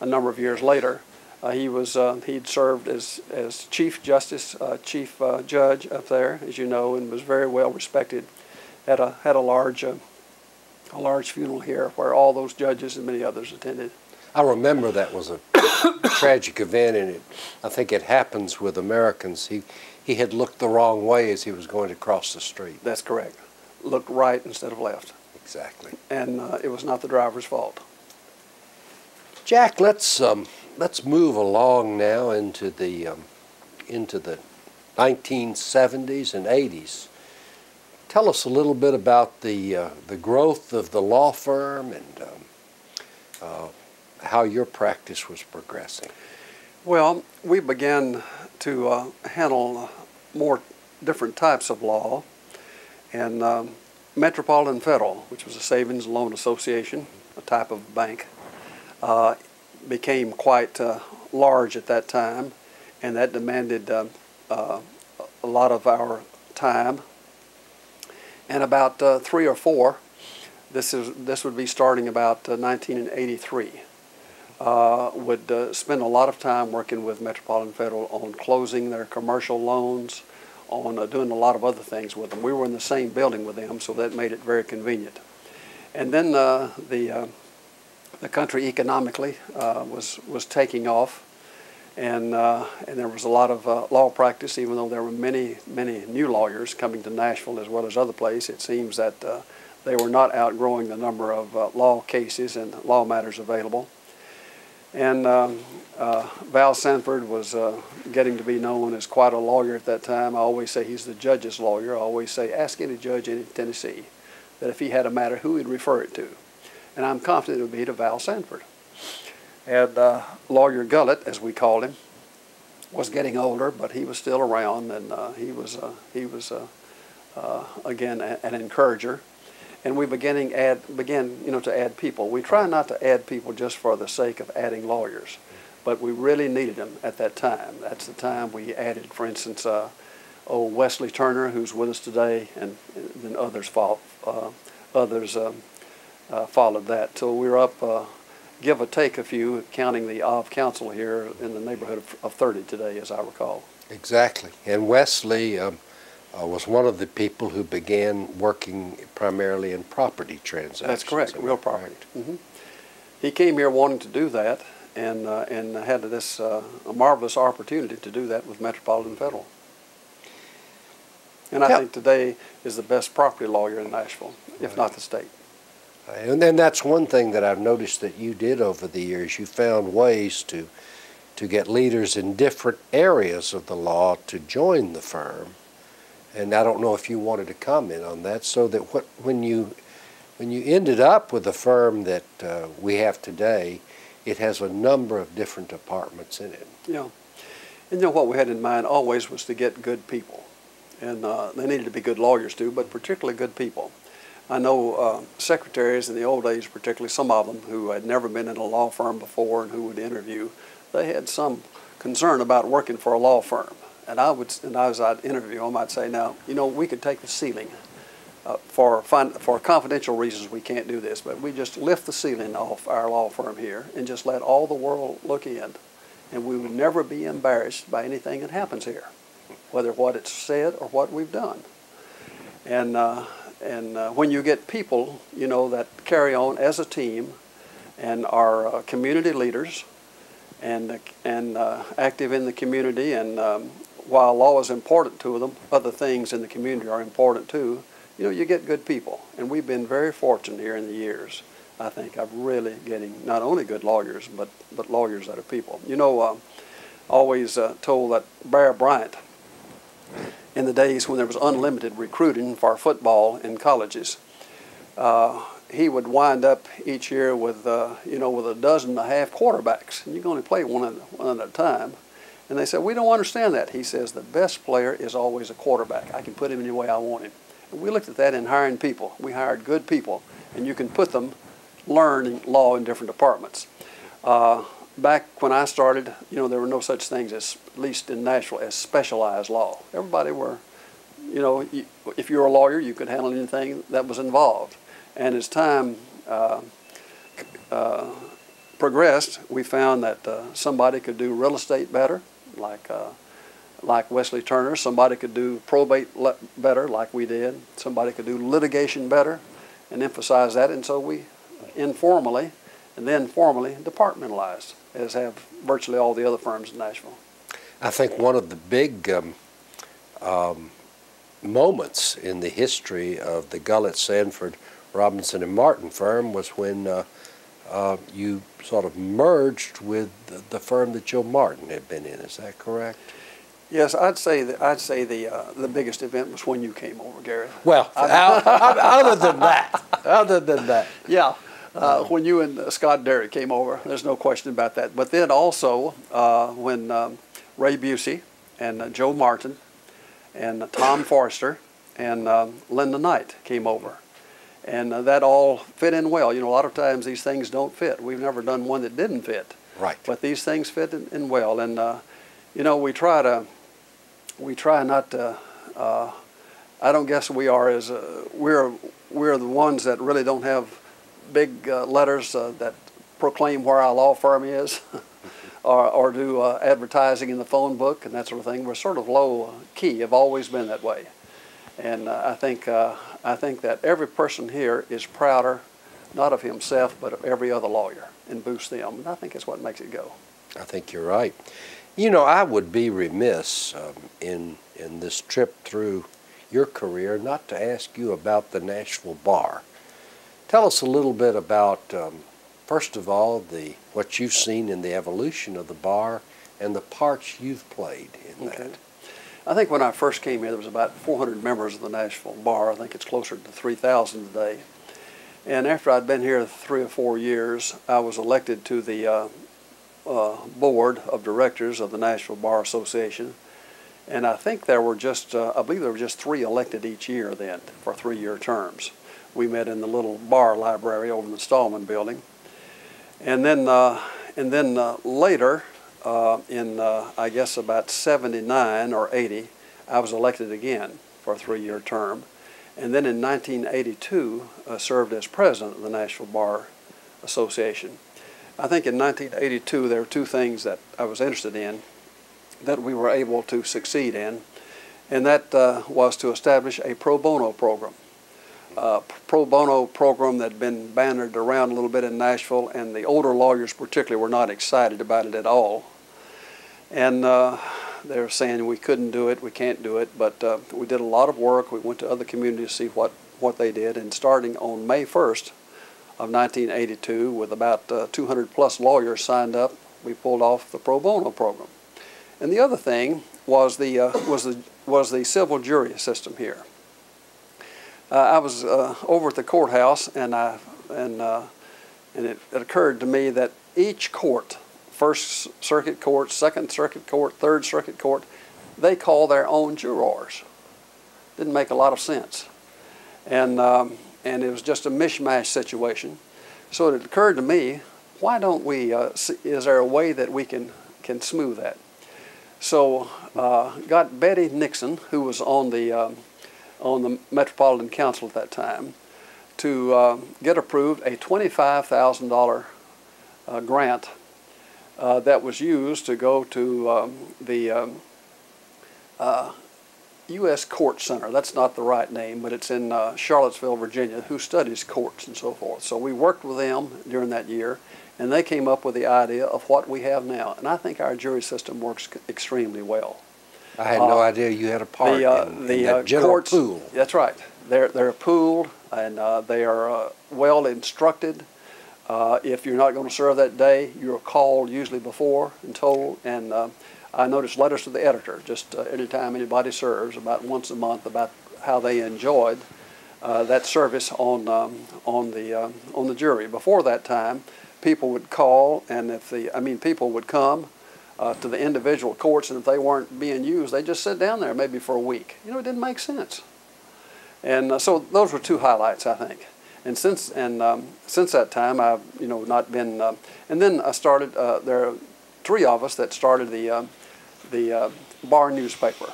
a number of years later. Uh, he was, uh, he'd served as, as Chief Justice, uh, Chief uh, Judge up there, as you know, and was very well respected. Had a, had a large, uh, a large funeral here where all those judges and many others attended. I remember that was a tragic event, and it, I think it happens with Americans. He, he had looked the wrong way as he was going to cross the street. That's correct. Looked right instead of left. Exactly. And uh, it was not the driver's fault. Jack, let's um, let's move along now into the um, into the nineteen seventies and eighties. Tell us a little bit about the uh, the growth of the law firm and. Um, uh, how your practice was progressing. Well, we began to uh, handle more different types of law, and um, Metropolitan Federal, which was a savings and loan association, a type of bank, uh, became quite uh, large at that time, and that demanded uh, uh, a lot of our time. And about uh, three or four, this is this would be starting about uh, nineteen eighty-three. Uh, would uh, spend a lot of time working with Metropolitan Federal on closing their commercial loans, on uh, doing a lot of other things with them. We were in the same building with them, so that made it very convenient. And then uh, the uh, the country economically uh, was was taking off, and uh, and there was a lot of uh, law practice. Even though there were many many new lawyers coming to Nashville as well as other places, it seems that uh, they were not outgrowing the number of uh, law cases and law matters available. And um, uh, Val Sanford was uh, getting to be known as quite a lawyer at that time. I always say he's the judge's lawyer. I always say, ask any judge in Tennessee that if he had a matter, who he'd refer it to. And I'm confident it would be to Val Sanford. And uh, Lawyer Gullett, as we called him, was getting older, but he was still around, and uh, he was, uh, he was uh, uh, again, a an encourager. And we beginning add, began you know, to add people. We try not to add people just for the sake of adding lawyers, but we really needed them at that time. That's the time we added, for instance, uh, old Wesley Turner, who's with us today, and then others, fought, uh, others um, uh, followed that. So we were up, uh, give or take a few, counting the of counsel here, in the neighborhood of, of thirty today, as I recall. Exactly. And Wesley... Um Uh, was one of the people who began working primarily in property transactions. That's correct, real property. Mm-hmm. He came here wanting to do that, and uh, and had this uh, a marvelous opportunity to do that with Metropolitan Federal. And I yep. think today is the best property lawyer in Nashville, if right. not the state. And then that's one thing that I've noticed that you did over the years. You found ways to to get leaders in different areas of the law to join the firm. And I don't know if you wanted to comment on that, so that what, when you when you ended up with the firm that uh, we have today, it has a number of different departments in it. Yeah. And you know what we had in mind always was to get good people. And uh, they needed to be good lawyers too, but particularly good people. I know uh, secretaries in the old days, particularly some of them who had never been in a law firm before and who would interview, they had some concern about working for a law firm. And I would, and as I'd interview them, I'd say, now, you know, we could take the ceiling. Uh, for, fin for confidential reasons, we can't do this, but we just lift the ceiling off our law firm here and just let all the world look in. And we would never be embarrassed by anything that happens here, whether what it's said or what we've done. And, uh, and uh, when you get people, you know, that carry on as a team and are uh, community leaders and, uh, and uh, active in the community, and um, while law is important to them, other things in the community are important too, you know, you get good people. And we've been very fortunate here in the years, I think, of really getting not only good lawyers, but, but lawyers that are people. You know, uh, always uh, told that Bear Bryant, in the days when there was unlimited recruiting for football in colleges, uh, he would wind up each year with, uh, you know, with a dozen and a half quarterbacks. And you can only play one at, one at a time. And they said, we don't understand that. He says, the best player is always a quarterback. I can put him any way I want him. And we looked at that in hiring people. We hired good people, and you can put them, learn law in different departments. Uh, back when I started, you know, there were no such things as, at least in Nashville, as specialized law. Everybody were, you know, you, if you were a lawyer, you could handle anything that was involved. And as time uh, uh, progressed, we found that uh, somebody could do real estate better, like uh, like Wesley Turner. Somebody could do probate better, like we did. Somebody could do litigation better, and emphasize that. And so we informally, and then formally, departmentalized, as have virtually all the other firms in Nashville. I think one of the big um, um, moments in the history of the Gullett, Sanford, Robinson, and Martin firm was when uh, uh, you sort of merged with the, the firm that Joe Martin had been in. Is that correct? Yes, I'd say that. I'd say the uh, the biggest event was when you came over, Gareth. Well, I, other than that, other than that, yeah. Uh, when you and uh, Scott Derry came over, there's no question about that. But then also uh, when um, Ray Busey and uh, Joe Martin and uh, Tom Forrester and uh, Linda Knight came over. And uh, that all fit in well. You know, a lot of times these things don't fit. We've never done one that didn't fit. Right. But these things fit in, in well. And, uh, you know, we try to, we try not to, uh, I don't guess we are as, uh, we're, we're the ones that really don't have big uh, letters uh, that proclaim where our law firm is, or, or do uh, advertising in the phone book and that sort of thing. We're sort of low key, have always been that way. And uh, I think uh, I think that every person here is prouder, not of himself, but of every other lawyer, and boosts them. And I think that's what makes it go. I think you're right. You know, I would be remiss um, in, in this trip through your career not to ask you about the Nashville Bar. Tell us a little bit about, um, first of all, the what you've seen in the evolution of the bar and the parts you've played in okay. that. I think when I first came here, there was about four hundred members of the Nashville Bar. I think it's closer to three thousand today. And after I'd been here three or four years, I was elected to the uh, uh, board of directors of the Nashville Bar Association. And I think there were just, uh, I believe there were just three elected each year then for three-year terms. We met in the little bar library over in the Stallman building. And then, uh, and then uh, later, uh, in uh, I guess about seventy-nine or eighty, I was elected again for a three-year term. And then in nineteen eighty-two, uh, served as president of the Nashville Bar Association. I think in nineteen eighty-two, there were two things that I was interested in that we were able to succeed in, and that uh, was to establish a pro bono program. Uh, pro bono program that had been bannered around a little bit in Nashville, and the older lawyers particularly were not excited about it at all. And uh, they were saying we couldn't do it, we can't do it, but uh, we did a lot of work. We went to other communities to see what, what they did, and starting on May first of nineteen eighty-two, with about uh, two hundred plus lawyers signed up, we pulled off the pro bono program. And the other thing was the, uh, was the, was the civil jury system here. Uh, I was uh, over at the courthouse, and I and uh, and it, it occurred to me that each court, First Circuit Court, Second Circuit Court, Third Circuit Court, they call their own jurors. Didn't make a lot of sense, and um, and it was just a mishmash situation. So it occurred to me, why don't we, uh, is there a way that we can, can smooth that? So uh, got Betty Nixon, who was on the, um, on the Metropolitan Council at that time, to uh, get approved a twenty-five thousand dollar uh, grant uh, that was used to go to um, the um, uh, U S Court Center. That's not the right name, but it's in uh, Charlottesville, Virginia, who studies courts and so forth. So we worked with them during that year, and they came up with the idea of what we have now. And I think our jury system works extremely well. I had uh, no idea you had a part the, uh, in, the, in that uh, general courts, pool. That's right. They're, they're pooled, and uh, they are uh, well instructed. Uh, if you're not going to serve that day, you're called usually before and told. And uh, I noticed letters to the editor just uh, any time anybody serves, about once a month, about how they enjoyed uh, that service on um, on the um, on the jury. Before that time, people would call, and if the I mean people would come uh, to the individual courts, and if they weren't being used, they just sit down there maybe for a week. You know, it didn't make sense. And uh, so those were two highlights, I think. And since and um, since that time, I've you know not been. Uh, and then I started. Uh, there are three of us that started the. Uh, the uh, bar newspaper.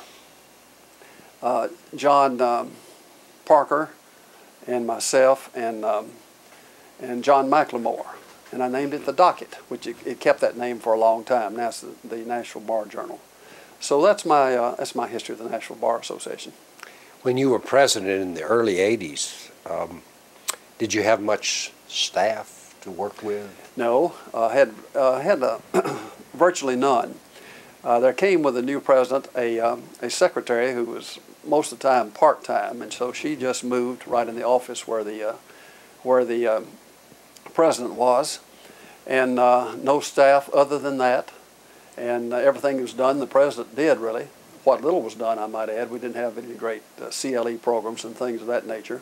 Uh, John um, Parker and myself and, um, and John McLemore. And I named it The Docket, which it, it kept that name for a long time. Now it's the, the Nashville Bar Journal. So that's my, uh, that's my history of the Nashville Bar Association. When you were president in the early eighties, um, did you have much staff to work with? No, I uh, had, uh, had uh, virtually none. Uh, there came with the new president a, um, a secretary who was most of the time part-time, and so she just moved right in the office where the, uh, where the uh, president was, and uh, no staff other than that, and uh, everything that was done, the president did really. What little was done, I might add, we didn't have any great uh, C L E programs and things of that nature.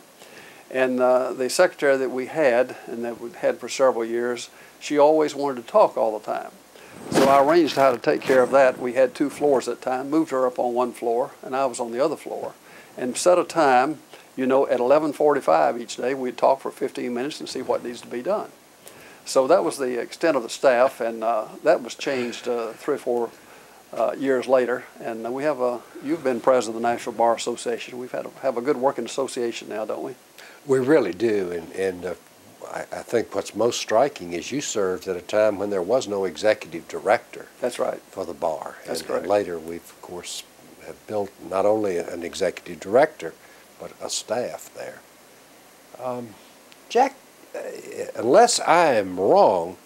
And uh, the secretary that we had, and that we had for several years, she always wanted to talk all the time. So I arranged how to take care of that. We had two floors at the time, moved her up on one floor, and I was on the other floor. And set a time, you know, at eleven forty-five each day, we'd talk for fifteen minutes and see what needs to be done. So that was the extent of the staff, and uh, that was changed uh, three or four uh, years later. And we have a, you've been president of the National Bar Association. We've had a, have a good working association now, don't we? We really do, and, and uh, I think what's most striking is you served at a time when there was no executive director. That's right. For the bar. That's correct. And later we've, of course, have built not only an executive director, but a staff there. Um, Jack, unless I am wrong,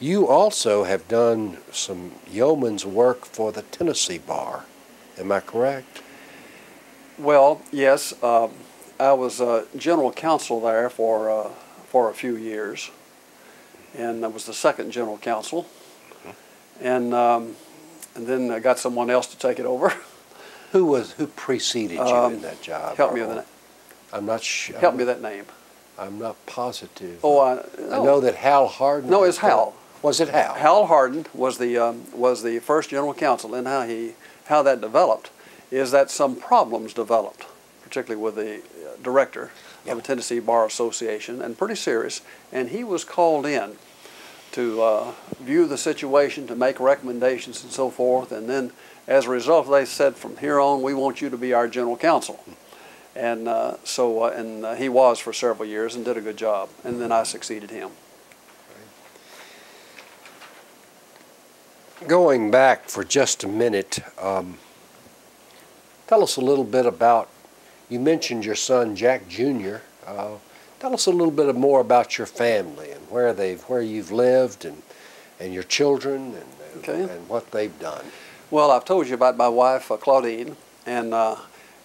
you also have done some yeoman's work for the Tennessee Bar. Am I correct? Well, yes. Uh, I was uh, general counsel there for... Uh, for a few years, and I was the second general counsel, and um, and then I got someone else to take it over. Who was who preceded you um, in that job? Help me with that. I'm not sure. Help I'm, me with that name. I'm not positive. Oh, I, no. I know that Hal Hardin. No, it's Hal. Was it Hal? Hal Hardin was the um, was the first general counsel, and how he how that developed is that some problems developed, particularly with the uh, director. Of the Tennessee Bar Association, and pretty serious, and he was called in to uh, view the situation, to make recommendations and so forth, and then as a result they said, from here on we want you to be our general counsel. And uh, so uh, and uh, he was for several years and did a good job, and then I succeeded him. Going back for just a minute, um, tell us a little bit about, you mentioned your son, Jack Junior Uh, tell us a little bit more about your family and where they've, where you've lived, and and your children, and okay. and, and what they've done. Well, I've told you about my wife, uh, Claudine, and uh,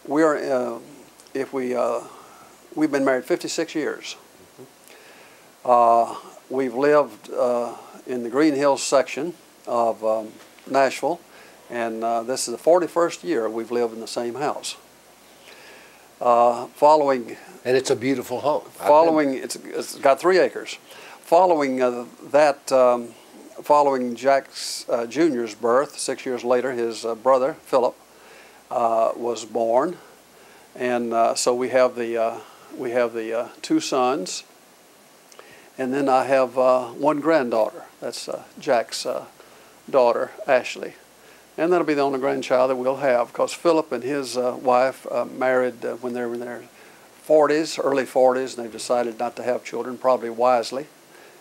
we're uh, if we uh, we've been married fifty-six years. Mm-hmm. uh, we've lived uh, in the Green Hills section of um, Nashville, and uh, this is the forty-first year we've lived in the same house. Uh, following, and it's a beautiful home. Following, it's, it's got three acres. Following uh, that, um, following Jack's uh, Junior's birth, six years later, his uh, brother Philip uh, was born, and uh, so we have the uh, We have the uh, two sons, and then I have uh, one granddaughter. That's uh, Jack's uh, daughter, Ashley. And that'll be the only grandchild that we'll have, because Philip and his uh, wife uh, married uh, when they were in their forties, early forties, and they've decided not to have children, probably wisely.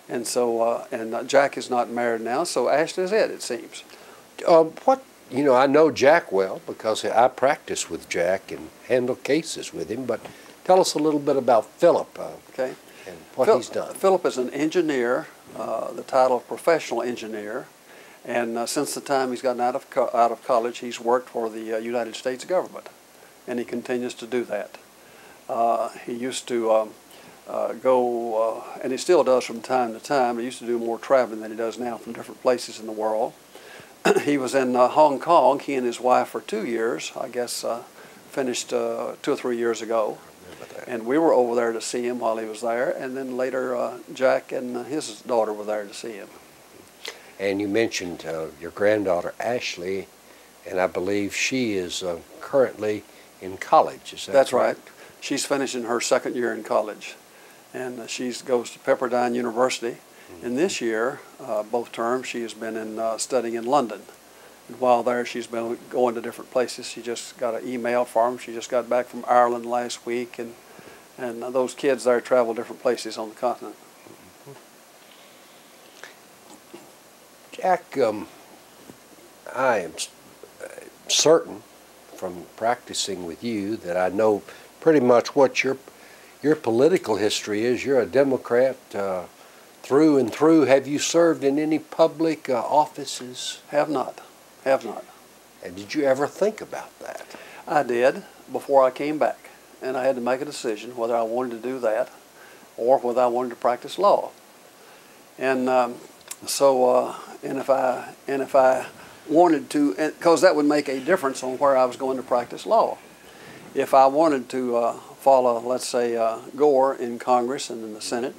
And so, uh, and Jack is not married now, so Ashley's it, it seems. Uh, what, you know, I know Jack well because I practice with Jack and handle cases with him, but tell us a little bit about Philip uh, okay. and what Phil he's done. Philip is an engineer, uh, the title of professional engineer, and uh, since the time he's gotten out of, co out of college, he's worked for the uh, United States government, and he continues to do that. Uh, he used to um, Uh, go, uh, and he still does from time to time. He used to do more traveling than he does now from different places in the world. He was in uh, Hong Kong, he and his wife, for two years, I guess, uh, finished uh, two or three years ago. And we were over there to see him while he was there, and then later uh, Jack and uh, his daughter were there to see him. And you mentioned uh, your granddaughter, Ashley, and I believe she is uh, currently in college, is that That's correct? right. She's finishing her second year in college. And she goes to Pepperdine University. And this year, uh, both terms, she has been in, uh, studying in London. And while there, she's been going to different places. She just got an email from, she just got back from Ireland last week. And, and uh, those kids there travel different places on the continent. Jack, um, I am certain from practicing with you that I know pretty much what your Your political history is. You're a Democrat uh, through and through. Have you served in any public uh, offices? Have not. Have not. And did you ever think about that? I did before I came back, and I had to make a decision whether I wanted to do that or whether I wanted to practice law. And um, so, uh, and if I and if I wanted to, because that would make a difference on where I was going to practice law. If I wanted to. Uh, follow, let's say, uh, Gore in Congress and in the Senate,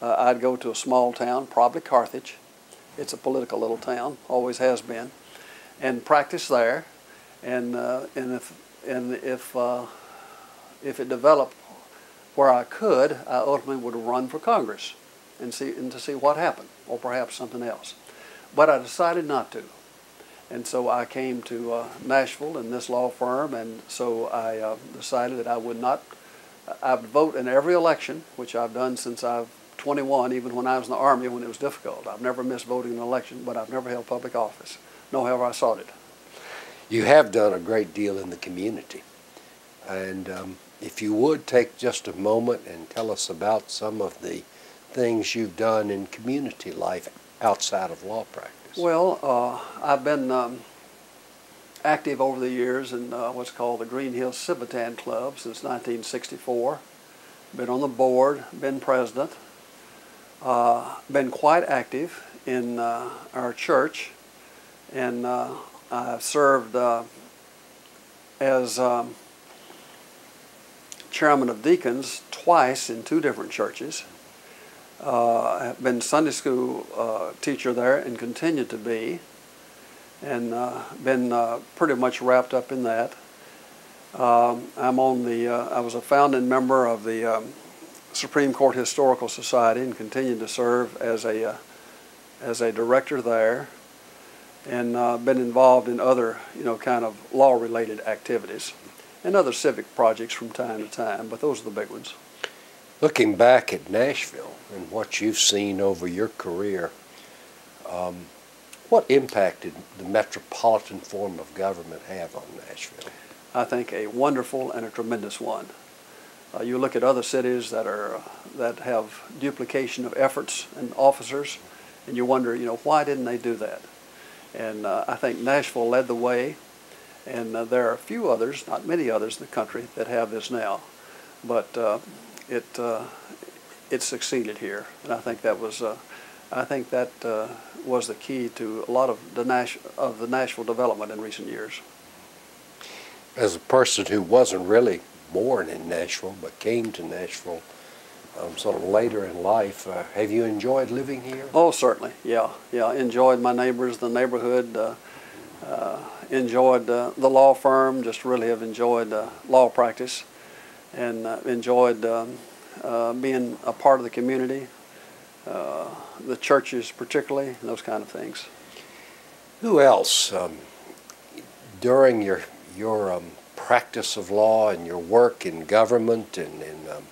uh, I'd go to a small town, probably Carthage. It's a political little town, always has been, and practice there. And uh, and if and if uh, if it developed where I could, I ultimately would run for Congress and see and to see what happened, or perhaps something else. But I decided not to, and so I came to uh, Nashville and this law firm, and so I uh, decided that I would not. I would vote in every election, which I've done since I've twenty-one, even when I was in the Army when it was difficult. I've never missed voting in an election, but I've never held public office, nor have I sought it. You have done a great deal in the community. And um, if you would take just a moment and tell us about some of the things you've done in community life outside of law practice. Well, uh, I've been um, active over the years in uh, what's called the Green Hills Civitan Club since nineteen sixty-four. Been on the board, been president, uh, been quite active in uh, our church, and uh, I've served uh, as um, chairman of deacons twice in two different churches. Uh, I've been Sunday school uh, teacher there and continue to be. And uh, been uh, pretty much wrapped up in that. Um, I'm on the. Uh, I was a founding member of the um, Supreme Court Historical Society and continued to serve as a uh, as a director there, and uh, been involved in other you know kind of law-related activities and other civic projects from time to time. But those are the big ones. Looking back at Nashville and what you've seen over your career. Um, What impact did the metropolitan form of government have on Nashville? I think a wonderful and a tremendous one. Uh, you look at other cities that are that have duplication of efforts and officers, and you wonder, you know, why didn't they do that? And uh, I think Nashville led the way, and uh, there are a few others, not many others in the country, that have this now. But uh, it uh, it succeeded here, and I think that was. Uh, I think that uh, was the key to a lot of the, Nash of the Nashville development in recent years. As a person who wasn't really born in Nashville, but came to Nashville um, sort of later in life, uh, have you enjoyed living here? Oh, certainly, yeah. Yeah, enjoyed my neighbors, the neighborhood, uh, uh, enjoyed uh, the law firm, just really have enjoyed uh, law practice. and uh, enjoyed um, uh, being a part of the community, uh, the churches particularly, and those kind of things. Who else, um, during your, your um, practice of law and your work in government and in, um,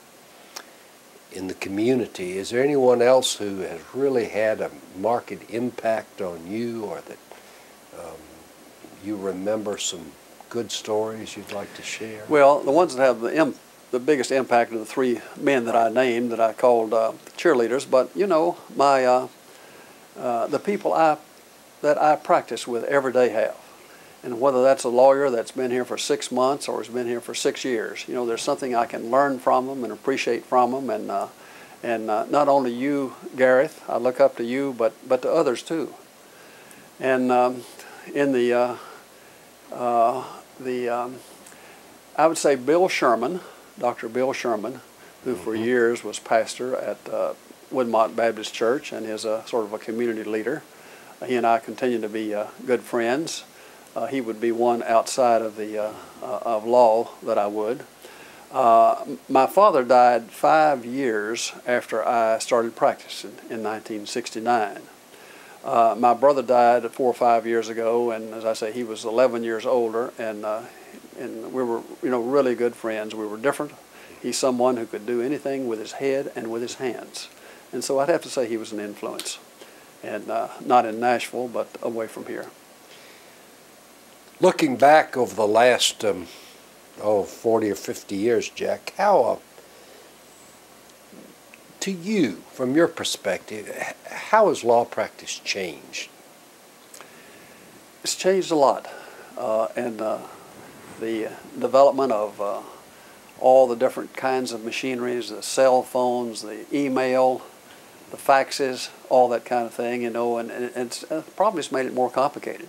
in the community, is there anyone else who has really had a marked impact on you, or that um, you remember some good stories you'd like to share? Well, the ones that have the, imp the biggest impact are the three men that I named that I called uh, cheerleaders, but you know, my uh, uh, the people I that I practice with every day have. And whether that's a lawyer that's been here for six months or has been here for six years, you know, there's something I can learn from them and appreciate from them. And, uh, and uh, not only you, Gareth, I look up to you, but, but to others too. And um, in the, uh, uh, the um, I would say Bill Sherman, Doctor Bill Sherman, who mm-hmm. for years was pastor at uh, Woodmont Baptist Church and is a sort of a community leader. He and I continue to be uh, good friends. Uh, he would be one outside of the uh, uh, of law that I would. Uh, my father died five years after I started practicing in nineteen sixty-nine. Uh, my brother died four or five years ago, and as I say, he was eleven years older, and uh, and we were you know really good friends. We were different. He's someone who could do anything with his head and with his hands, and so I'd have to say he was an influence. And uh, not in Nashville, but away from here. Looking back over the last um, oh, forty or fifty years, Jack, how, uh, to you, from your perspective, how has law practice changed? It's changed a lot. Uh, and uh, the development of uh, all the different kinds of machineries, the cell phones, the email, the faxes, all that kind of thing, you know, and, and it's uh, probably it's made it more complicated.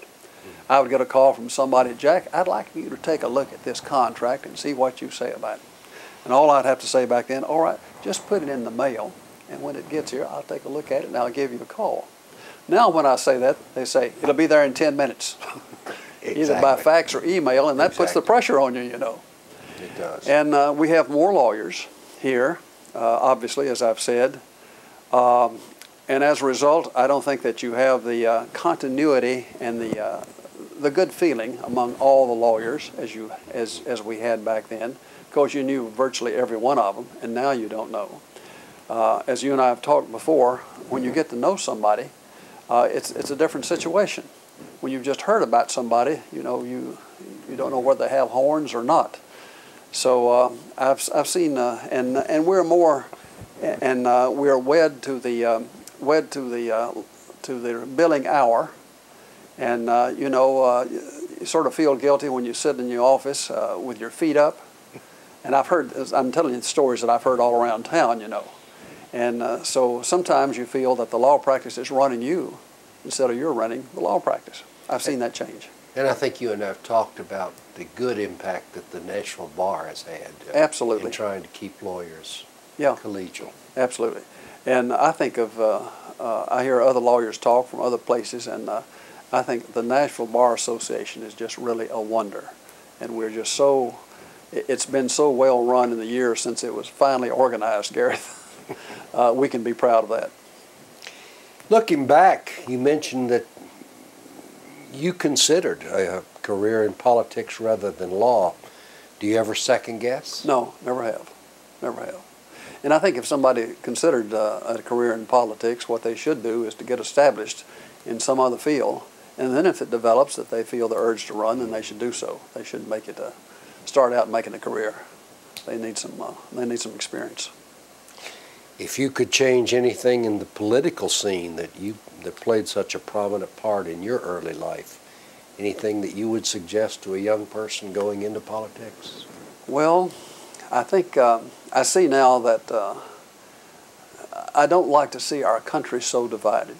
I would get a call from somebody, Jack, I'd like you to take a look at this contract and see what you say about it. And all I'd have to say back then, all right, just put it in the mail, and when it gets here, I'll take a look at it and I'll give you a call. Now when I say that, they say, it'll be there in ten minutes, exactly. Either by fax or email, and that exactly. puts the pressure on you, you know. It does. And uh, we have more lawyers here, uh, obviously, as I've said. Um, and as a result, I don't think that you have the uh, continuity and the uh, the good feeling among all the lawyers as you as as we had back then, because you knew virtually every one of them, and now you don't know. Uh, as you and I have talked before, when you get to know somebody, uh, it's it's a different situation. When you've just heard about somebody, you know you you don't know whether they have horns or not. So uh, I've I've seen uh, and and we're more. And uh, we are wed to the um, wed to the uh, to the billing hour, and uh, you know uh, you sort of feel guilty when you sit in your office uh, with your feet up. And I've heard I'm telling you stories that I've heard all around town, you know. And uh, so sometimes you feel that the law practice is running you instead of you're running the law practice. I've seen that change. And I think you and I have talked about the good impact that the Nashville Bar has had. Uh, Absolutely. In trying to keep lawyers. Yeah, collegial. Absolutely. And I think of, uh, uh, I hear other lawyers talk from other places, and uh, I think the Nashville Bar Association is just really a wonder. And we're just so, it's been so well run in the years since it was finally organized, Gareth. uh, we can be proud of that. Looking back, you mentioned that you considered a career in politics rather than law. Do you ever second guess? No, never have. Never have. And I think if somebody considered uh, a career in politics, what they should do is to get established in some other field. And then if it develops that they feel the urge to run, then they should do so. They shouldn't make it, a, start out making a career. They need some, uh, they need some experience. If you could change anything in the political scene that, you, that played such a prominent part in your early life, anything that you would suggest to a young person going into politics? Well, I think uh, I see now that uh, I don't like to see our country so divided.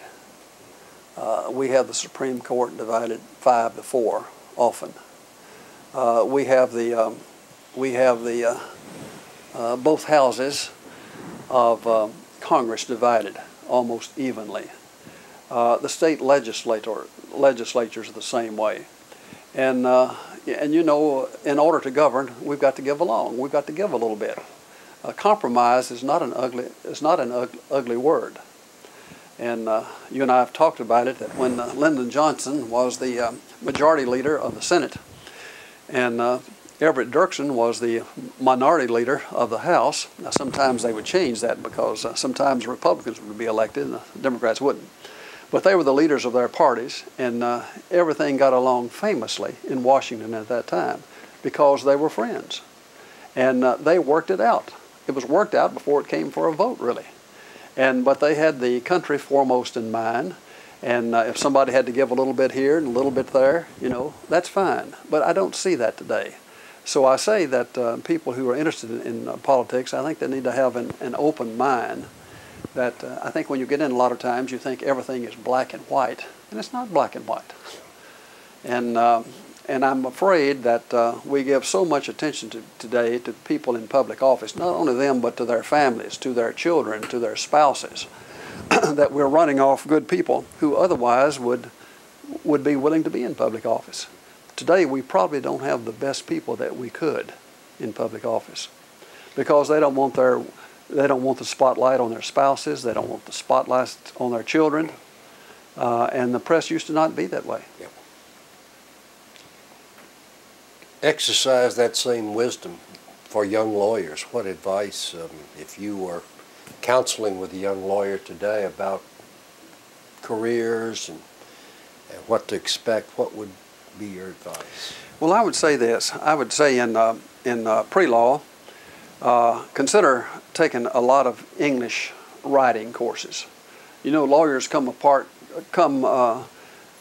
Uh, we have the Supreme Court divided five to four often. Uh, we have the um, we have the uh, uh, both houses of um, Congress divided almost evenly. Uh, the state legislator legislatures are the same way, and uh, And you know, in order to govern, we've got to give along. We've got to give a little bit. Uh, compromise is not an ugly, it's not an ug ugly word. And uh, you and I have talked about it, that when uh, Lyndon Johnson was the um, majority leader of the Senate, and uh, Everett Dirksen was the minority leader of the House. Now, sometimes they would change that because uh, sometimes Republicans would be elected and the Democrats wouldn't. But they were the leaders of their parties, and uh, everything got along famously in Washington at that time because they were friends. And uh, they worked it out. It was worked out before it came for a vote, really. And, but they had the country foremost in mind. And uh, if somebody had to give a little bit here and a little bit there, you know, that's fine. But I don't see that today. So I say that uh, people who are interested in, in uh, politics, I think they need to have an, an open mind. That uh, I think when you get in, a lot of times you think everything is black and white, and it's not black and white. And uh, and I'm afraid that uh, we give so much attention to, today to people in public office, not only them but to their families, to their children, to their spouses, that we're running off good people who otherwise would would be willing to be in public office. Today we probably don't have the best people that we could in public office, because they don't want their They don't want the spotlight on their spouses. They don't want the spotlight on their children. Uh, and the press used to not be that way. Yep. Exercise that same wisdom for young lawyers. What advice, um, if you were counseling with a young lawyer today about careers and, and what to expect, what would be your advice? Well, I would say this. I would say in, uh, in uh, pre-law, Uh, consider taking a lot of English writing courses. You know, lawyers come apart, come, uh,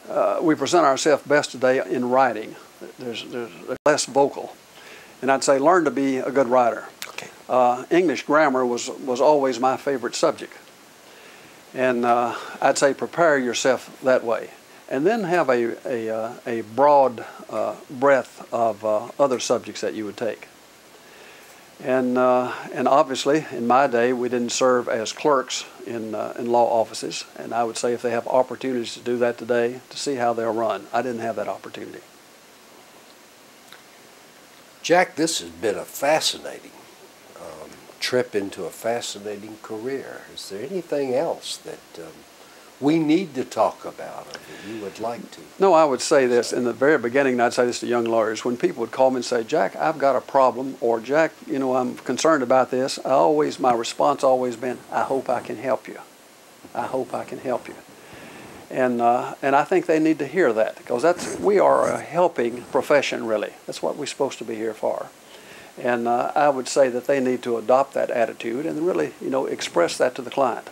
uh, we present ourselves best today in writing. There's, there's less vocal. And I'd say learn to be a good writer. Okay. Uh, English grammar was, was always my favorite subject. And uh, I'd say prepare yourself that way. And then have a, a, uh, a broad uh, breadth of uh, other subjects that you would take. And, uh, and obviously, in my day, we didn't serve as clerks in, uh, in law offices. And I would say if they have opportunities to do that today, to see how they'll run. I didn't have that opportunity. Jack, this has been a fascinating um, trip into a fascinating career. Is there anything else that um, we need to talk about or that you would like to? No, I would say this. In the very beginning, and I'd say this to young lawyers, when people would call me and say, Jack, I've got a problem, or Jack, you know, I'm concerned about this, I always, my response always been, I hope I can help you. I hope I can help you. And, uh, and I think they need to hear that, because that's, we are a helping profession, really. That's what we're supposed to be here for. And uh, I would say that they need to adopt that attitude and really, you know, express that to the client.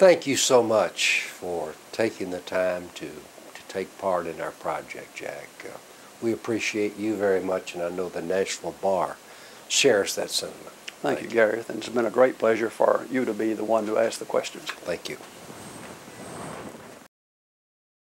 Thank you so much for taking the time to, to take part in our project, Jack. Uh, we appreciate you very much, and I know the Nashville Bar shares that sentiment. Thank, Thank you, you, Gareth, and it's been a great pleasure for you to be the one to ask the questions. Thank you.